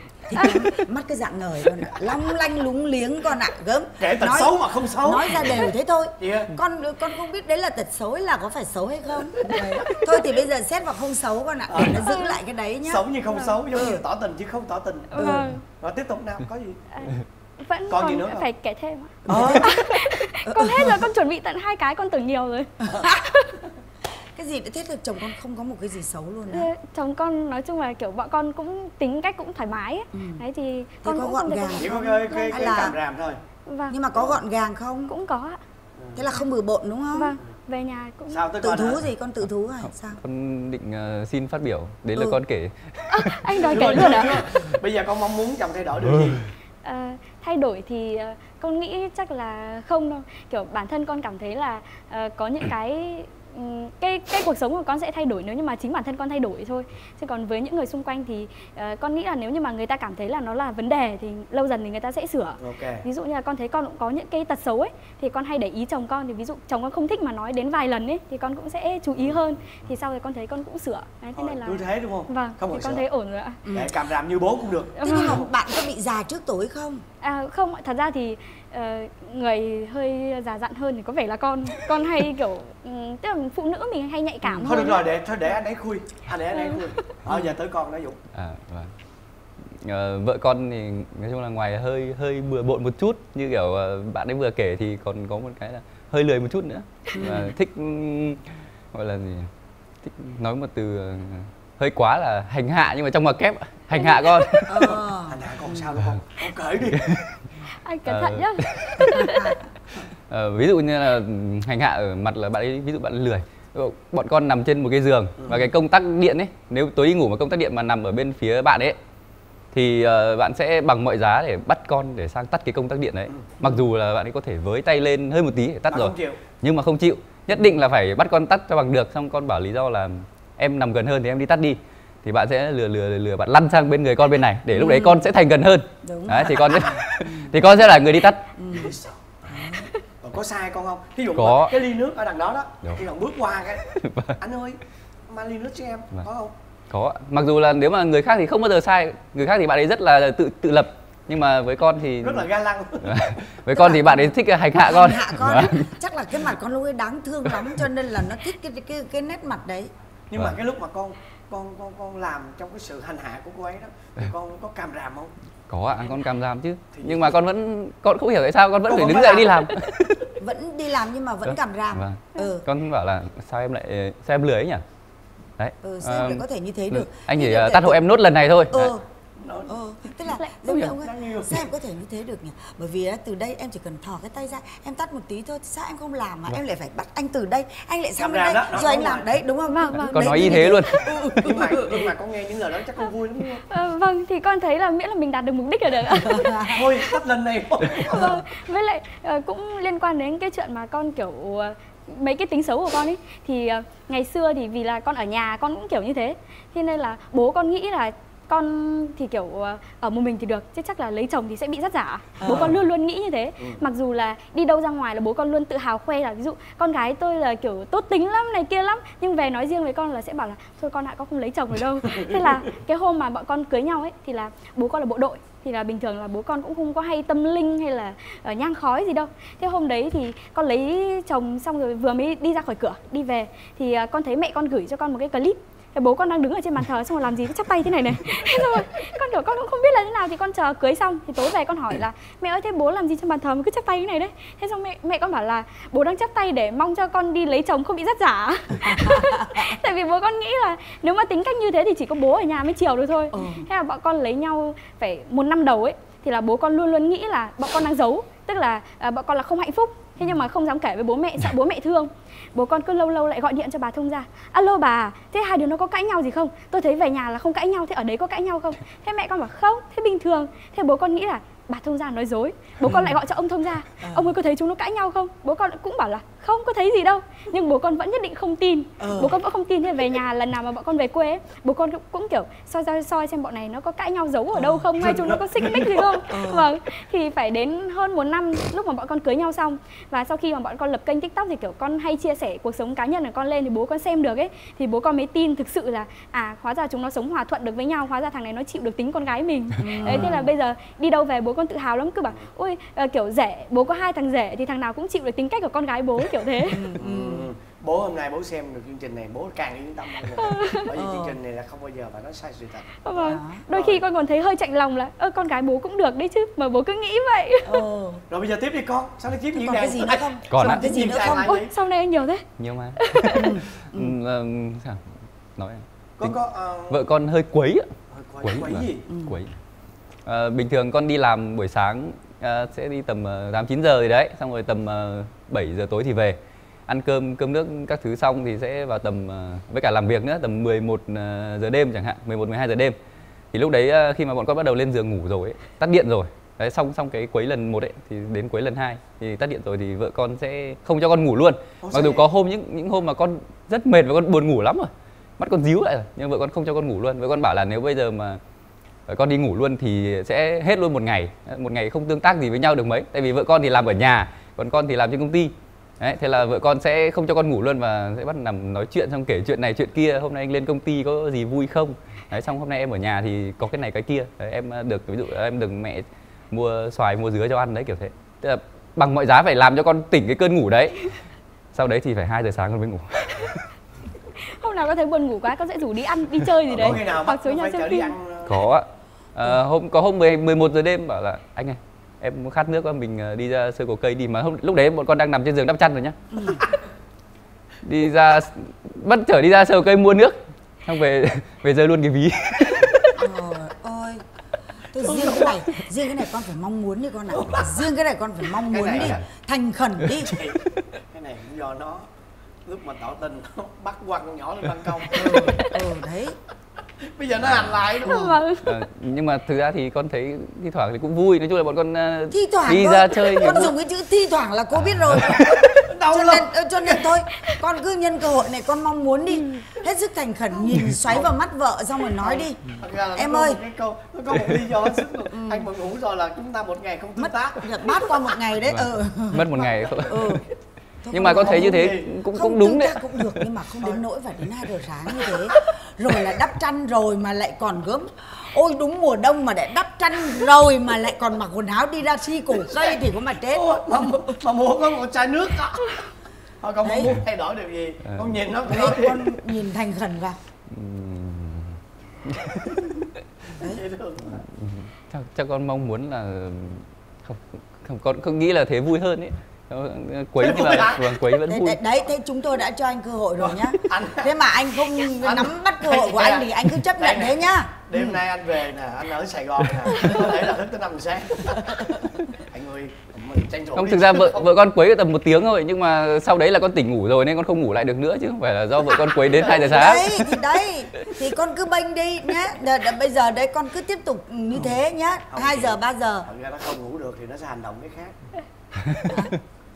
Mắt cái dạng ngời con ạ, long lanh lúng liếng con ạ, gớm. Kể tật nói, xấu mà không xấu. Nói ra đều thế thôi. Yeah. Con con không biết đấy là tật xấu là có phải xấu hay không. Thôi thì bây giờ xét vào không xấu con ạ, để nó giữ lại cái đấy nhá. Xấu nhưng không xấu, giống ừ. như tỏ tình chứ không tỏ tình. Ừ. Ừ. Rồi tiếp tục nào, có gì? À, vẫn còn, còn gì nữa phải không? Kể thêm ạ. À. Con hết rồi, con chuẩn bị tận hai cái, con tưởng nhiều rồi. Cái gì thế là chồng con không có một cái gì xấu luôn à? Chồng con nói chung là kiểu bọn con cũng tính cách cũng thoải mái ấy. Ừ. Đấy thì thế con có cũng gọn gàng chỉ có cái, cái, cái là... cảm ràm thôi. Vâng. Nhưng mà có gọn gàng không? Cũng có ạ. Ừ. Thế là không bừa bộn đúng không? Vâng. Về nhà cũng sao tự thú hả? Gì con tự thú hay sao? Con định uh, xin phát biểu đấy. Ừ. Là con kể. À, anh đòi kể luôn ạ. Bây giờ con mong muốn chồng thay đổi điều gì? À, thay đổi thì uh, con nghĩ chắc là không đâu. Kiểu bản thân con cảm thấy là uh, có những cái Cái, cái cuộc sống của con sẽ thay đổi nếu như mà chính bản thân con thay đổi thôi. Chứ còn với những người xung quanh thì uh, con nghĩ là nếu như mà người ta cảm thấy là nó là vấn đề thì lâu dần thì người ta sẽ sửa. Okay. Ví dụ như là con thấy con cũng có những cái tật xấu ấy, thì con hay để ý chồng con. Thì ví dụ chồng con không thích mà nói đến vài lần ấy, thì con cũng sẽ chú ý hơn. Thì sau rồi con thấy con cũng sửa. Đấy, thế nên là... Như thế đúng không? Vâng, không thì con sửa. Thấy ổn rồi ạ. Ừ. Để cảm ràm như bố cũng được. Thế nhưng mà bạn có bị già trước tuổi không? À, không, thật ra thì uh, người hơi già dặn hơn thì có vẻ là con. Con hay kiểu... Tức là phụ nữ mình hay nhạy cảm. Thôi được rồi, để thôi để anh ấy khui. À, để anh ấy khui. Ờ, giờ tới con đã Dũng. À, vâng. À, vợ con thì nói chung là ngoài hơi hơi bừa bộn một chút như kiểu bạn ấy vừa kể thì còn có một cái là hơi lười một chút nữa. Và thích gọi là gì? Thích nói một từ hơi quá là hành hạ nhưng mà trong ngoặc kép. Hành hạ con. Ờ. Hành hạ con sao đâu con? Con cởi đi. Anh cẩn thận nhá. À, ví dụ như là hành hạ ở mặt là bạn ấy, ví dụ bạn lười, bọn con nằm trên một cái giường. Ừ. Và cái công tắc điện ấy, nếu tối đi ngủ mà công tắc điện mà nằm ở bên phía bạn ấy thì uh, bạn sẽ bằng mọi giá để bắt con để sang tắt cái công tắc điện đấy. Ừ. Mặc dù là bạn ấy có thể với tay lên hơi một tí để tắt bạn rồi nhưng mà không chịu, nhất định là phải bắt con tắt cho bằng được. Xong con bảo lý do là em nằm gần hơn thì em đi tắt đi, thì bạn sẽ lừa lừa lừa, lừa bạn lăn sang bên người con bên này để lúc ừ. đấy con sẽ thành gần hơn. Đúng. Đấy, thì con sẽ thì con sẽ là người đi tắt. Ừ. Có sai con không? Thí dụ có. Cái ly nước ở đằng đó đó, đúng. Khi bạn bước qua cái anh ơi, mang ly nước cho em, vâng. Có không? Có. Mặc dù là nếu mà người khác thì không bao giờ sai, người khác thì bạn ấy rất là tự tự lập, nhưng mà với con thì rất là ga lăng. Với con thì bạn ấy thích hành hạ con. Hành hạ con. Vâng. Chắc là cái mặt con lúc ấy đáng thương lắm cho nên là nó thích cái cái cái nét mặt đấy. Nhưng vâng. mà cái lúc mà con con con con làm trong cái sự hành hạ của cô ấy đó, thì con có càm ràm không? Có ạ, à, con càm ràm chứ thì... Nhưng mà con vẫn, con không hiểu tại sao, con vẫn con phải đứng dậy làm. Đi làm. Vẫn đi làm nhưng mà vẫn càm ràm. Vâng. Ừ. Con bảo là sao em lại, sao em lười ấy nhỉ? Đấy. Ừ, sao em lại có thể như thế được? Anh chỉ tắt thể... hộ em nốt lần này thôi. Ừ. Ừ. Tức là giống như ông ấy, sao em có thể như thế được nhỉ? Bởi vì từ đây em chỉ cần thò cái tay ra, em tắt một tí thôi, sao em không làm mà em lại phải bắt anh từ đây, anh lại sang bên đây, đó, rồi anh làm rồi. Đấy đúng không? Vâng, vâng. Con nói như thế luôn. Nhưng mà, nhưng mà con nghe những lời đó chắc con vui lắm đúng không? À, vâng, thì con thấy là miễn là mình đạt được mục đích là được. Thôi tắt lần này. Vâng, với lại cũng liên quan đến cái chuyện mà con kiểu mấy cái tính xấu của con ấy, thì ngày xưa thì vì là con ở nhà con cũng kiểu như thế, thế nên là bố con nghĩ là con thì kiểu ở một mình thì được chứ chắc là lấy chồng thì sẽ bị rất giả. À. Bố con luôn luôn nghĩ như thế. Ừ. Mặc dù là đi đâu ra ngoài là bố con luôn tự hào khoe là ví dụ con gái tôi là kiểu tốt tính lắm này kia lắm, nhưng về nói riêng với con là sẽ bảo là thôi con ạ, con không lấy chồng ở đâu. Thế là cái hôm mà bọn con cưới nhau ấy thì là bố con là bộ đội, thì là bình thường là bố con cũng không có hay tâm linh hay là uh, nhang khói gì đâu. Thế hôm đấy thì con lấy chồng xong rồi vừa mới đi ra khỏi cửa đi về thì uh, con thấy mẹ con gửi cho con một cái clip bố con đang đứng ở trên bàn thờ xong rồi làm gì cứ chắp tay thế này này. Thế rồi con kiểu con cũng không biết là thế nào, thì con chờ cưới xong thì tối về con hỏi là mẹ ơi thế bố làm gì trên bàn thờ mà cứ chắp tay thế này đấy. Thế xong mẹ mẹ con bảo là bố đang chắp tay để mong cho con đi lấy chồng không bị dắt giả. Tại vì bố con nghĩ là nếu mà tính cách như thế thì chỉ có bố ở nhà mới chiều được thôi. Ừ. Thế là bọn con lấy nhau phải một năm đầu ấy thì là bố con luôn luôn nghĩ là bọn con đang giấu, tức là à, bọn con là không hạnh phúc. Thế nhưng mà không dám kể với bố mẹ, sợ bố mẹ thương. Bố con cứ lâu lâu lại gọi điện cho bà thông gia. Alo bà, thế hai đứa nó có cãi nhau gì không? Tôi thấy về nhà là không cãi nhau, thế ở đấy có cãi nhau không? Thế mẹ con bảo không, thế bình thường. Thế bố con nghĩ là bà thông gia nói dối. Bố con lại gọi cho ông thông gia. Ông ấy có thấy chúng nó cãi nhau không? Bố con cũng bảo là không có thấy gì đâu. Nhưng bố con vẫn nhất định không tin. Bố con vẫn không tin. Thế về nhà lần nào mà bọn con về quê ấy, bố con cũng kiểu soi ra soi xem bọn này nó có cãi nhau giấu ở đâu không, hay chúng nó có xích mích gì không. Vâng, thì phải đến hơn một năm lúc mà bọn con cưới nhau xong, và sau khi mà bọn con lập kênh TikTok thì kiểu con hay chia sẻ cuộc sống cá nhân của con lên thì bố con xem được ấy, thì bố con mới tin thực sự là à hóa ra chúng nó sống hòa thuận được với nhau, hóa ra thằng này nó chịu được tính con gái mình. Đấy, thế là bây giờ đi đâu về bố con tự hào lắm, cứ bảo ôi kiểu rể, bố có hai thằng rể thì thằng nào cũng chịu được tính cách của con gái bố, kiểu thế. Bố hôm nay bố xem được chương trình này bố càng yên tâm hơn rồi. Bởi vì chương trình này là không bao giờ mà nói sai sự thật. Vâng. Đôi khi con còn thấy hơi chạnh lòng là ơ con gái bố cũng được đấy chứ mà bố cứ nghĩ vậy. Ừ. Rồi bây giờ tiếp đi con, sau này tiếp diễn đàn cái gì nữa không? Còn cái gì nữa không? Ôi sau này nhiều thế. Nhiều mà. Nói em. Vợ con hơi quấy ạ. Quấy gì? Quấy. Bình thường con đi làm buổi sáng sẽ đi tầm tám chín giờ rồi đấy, xong rồi tầm bảy giờ tối thì về. Ăn cơm, cơm nước các thứ xong thì sẽ vào tầm, với cả làm việc nữa, tầm mười một giờ đêm chẳng hạn, mười một mười hai giờ đêm. Thì lúc đấy khi mà bọn con bắt đầu lên giường ngủ rồi ấy, tắt điện rồi. Đấy, xong xong cái quấy lần một ấy thì đến quấy lần hai thì tắt điện rồi thì vợ con sẽ không cho con ngủ luôn. Ô, mặc dù có hôm những những hôm mà con rất mệt và con buồn ngủ lắm rồi, mắt con díu lại rồi, nhưng vợ con không cho con ngủ luôn. Vợ con bảo là nếu bây giờ mà con đi ngủ luôn thì sẽ hết luôn một ngày, một ngày không tương tác gì với nhau được mấy. Tại vì vợ con thì làm ở nhà, còn con thì làm trên công ty. Đấy, thế là vợ con sẽ không cho con ngủ luôn và sẽ bắt nằm nói chuyện, xong kể chuyện này chuyện kia, hôm nay anh lên công ty có gì vui không. Đấy, xong hôm nay em ở nhà thì có cái này cái kia. Đấy, em được, ví dụ em được mẹ mua xoài mua dứa cho ăn đấy, kiểu thế. Tức là bằng mọi giá phải làm cho con tỉnh cái cơn ngủ đấy. Sau đấy thì phải hai giờ sáng con mới ngủ. Hôm nào có thấy buồn ngủ quá con sẽ rủ đi ăn đi chơi gì đấy. Có ngày nào bắt phải chở đi ăn. Có ạ. À, hôm có hôm mười một giờ đêm bảo là anh ơi em muốn khát nước quá, mình đi ra sơ cổ cây đi, mà hôm, lúc đấy bọn con đang nằm trên giường đắp chăn rồi nhá. Ừ. Đi ra bắt chở đi ra sơ cổ cây mua nước, xong về về rơi luôn cái ví. Trời ơi, tôi riêng cái này, riêng cái này con phải mong muốn đi con ạ, riêng cái này con phải mong muốn đi, thành khẩn đi. Cái này cũng do nó lúc mà tỏ tình nó bắt quăng con nhỏ lên ban công. Ừ, ừ đấy. Bây giờ nó hành lại đúng không? Vâng. À, nhưng mà thực ra thì con thấy thi thoảng thì cũng vui. Nói chung là bọn con thi thoảng đi thôi. Ra chơi con dùng cái chữ thi thoảng là cô biết rồi. Đau cho, nên, cho nên thôi con cứ nhân cơ hội này con mong muốn đi. Hết sức thành khẩn nhìn xoáy vào mắt vợ xong rồi nói đi. Em ơi cái câu, nó có một lý do sức ừ. Anh mà ngủ rồi là chúng ta một ngày không tương tác. Mất qua một ngày đấy. Ừ. Mất một ngày không? Ừ. Thôi nhưng mà con thấy như thế gì? Cũng không, cũng đúng đấy, cũng được nhưng mà không đến nỗi phải đến hai giờ sáng như thế. Rồi là đắp chăn rồi mà lại còn gớm. Ôi đúng mùa đông mà đã đắp chăn rồi mà lại còn mặc quần áo đi ra si cổ cây thì có mà chết. Ôi, mà, mà mua có một chai nước đó. Thôi con không muốn thay đổi điều gì à. Con nhìn nó đấy, con nhìn thành khẩn vào. Chắc, chắc con mong muốn là không, không, con không nghĩ là thế vui hơn ấy. Quấy là vâng, quấy vẫn vui. Đấy, đấy, thế chúng tôi đã cho anh cơ hội rồi nhá. Anh, thế mà anh không anh, nắm bắt cơ hội của anh thì anh cứ chấp nhận thế nhá. Đêm nay anh về nè, anh ở Sài Gòn nè, có thể là thức tới năm sáng. Anh ơi, mình tranh thủ. Không, thực ra vợ vợ con quấy tầm một tiếng thôi, nhưng mà sau đấy là con tỉnh ngủ rồi nên con không ngủ lại được nữa, chứ không phải là do vợ con quấy đến hai giờ sáng. Đấy, thì đấy, thì con cứ bênh đi nhá. Đ, đ, bây giờ đấy con cứ tiếp tục như thế nhá. hai giờ ba giờ. Thật ra nó không ngủ được thì nó sẽ hành động cái khác. À.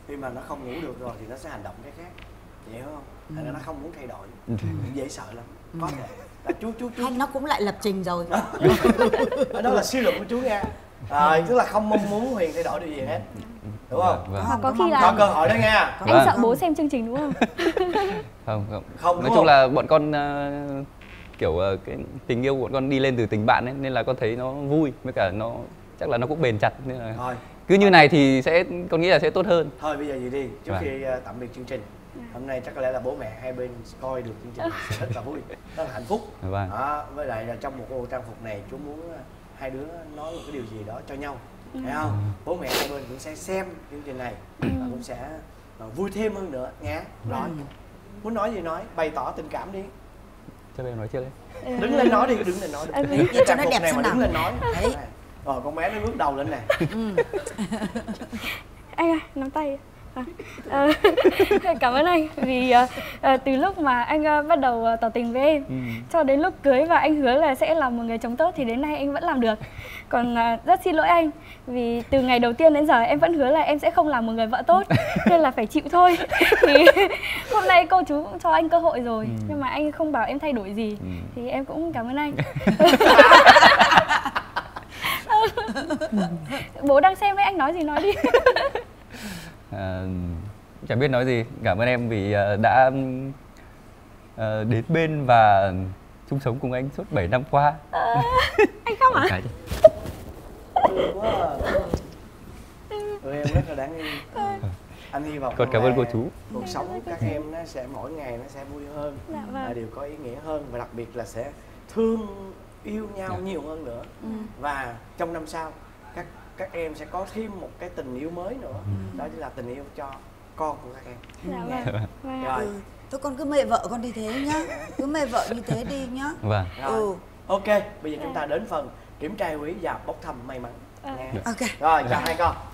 Khi mà nó không ngủ được rồi thì nó sẽ hành động cái khác, hiểu không? Tại ừ. nó không muốn thay đổi, ừ. dễ sợ lắm. Có ừ. thể là chú chú chú nó cũng lại lập trình rồi. Đó, đó là suy luận của chú nha. Rồi, tức là không mong muốn Huyền thay đổi điều gì hết, đúng không? Vâng, vâng. Không có, có khi là có cơ hội đó nha. Anh vâng. sợ bố xem chương trình đúng không? Không không. Không đúng nói chung không? Là bọn con uh, kiểu uh, cái tình yêu của bọn con đi lên từ tình bạn ấy, nên là con thấy nó vui, với cả nó chắc là nó cũng bền chặt nên là. Thôi. Cứ như này thì sẽ con nghĩ là sẽ tốt hơn. Thôi bây giờ gì đi, trước vâng. khi uh, tạm biệt chương trình. Hôm nay chắc có lẽ là bố mẹ hai bên coi được chương trình rất là vui, rất là hạnh phúc. Vâng. À, với lại là trong một bộ trang phục này chú muốn hai đứa nói một cái điều gì đó cho nhau, ừ. thấy không? Ừ. Bố mẹ hai bên cũng sẽ xem chương trình này và ừ. cũng sẽ vui thêm hơn nữa nhé. Nói ừ. muốn nói gì nói, bày tỏ tình cảm đi. Cho em nói chưa đấy. Ừ. Đứng lên nói đi, đứng lên nói. Đi. Cái trang phục này mà đứng lên nói. Đấy. Rồi con bé nó ngước đầu lên nè. Anh ơi, nắm tay. À, cảm ơn anh vì à, từ lúc mà anh à, bắt đầu à, tỏ tình với em ừ. cho đến lúc cưới và anh hứa là sẽ là một người chồng tốt thì đến nay anh vẫn làm được. Còn à, rất xin lỗi anh vì từ ngày đầu tiên đến giờ em vẫn hứa là em sẽ không làm một người vợ tốt nên là phải chịu thôi. Thì hôm nay cô chú cũng cho anh cơ hội rồi ừ. nhưng mà anh không bảo em thay đổi gì ừ. thì em cũng cảm ơn anh. Bố đang xem với anh, nói gì nói đi. À, chả biết nói gì, cảm ơn em vì uh, đã uh, đến bên và chung sống cùng anh suốt bảy năm qua. À, anh khóc hả? Tụi em rất là đáng yêu. À, anh hy vọng còn cảm ơn cô chú. Cuộc sống các em nó sẽ mỗi ngày nó sẽ vui hơn, là điều có ý nghĩa hơn và đặc biệt là sẽ thương yêu nhau dạ. nhiều hơn nữa. Ừ. Và trong năm sau các các em sẽ có thêm một cái tình yêu mới nữa, ừ. đó chính là tình yêu cho con của các em. Dạ, ừ. vâng. Rồi. Ừ. Thôi con cứ mê vợ con đi thế nhá, cứ mê vợ như thế đi nhá. Vâng. Ừ. Ok, bây giờ chúng ta đến phần kiểm tra quý và bốc thăm may mắn. Ừ. Ok. Rồi, chào hai con.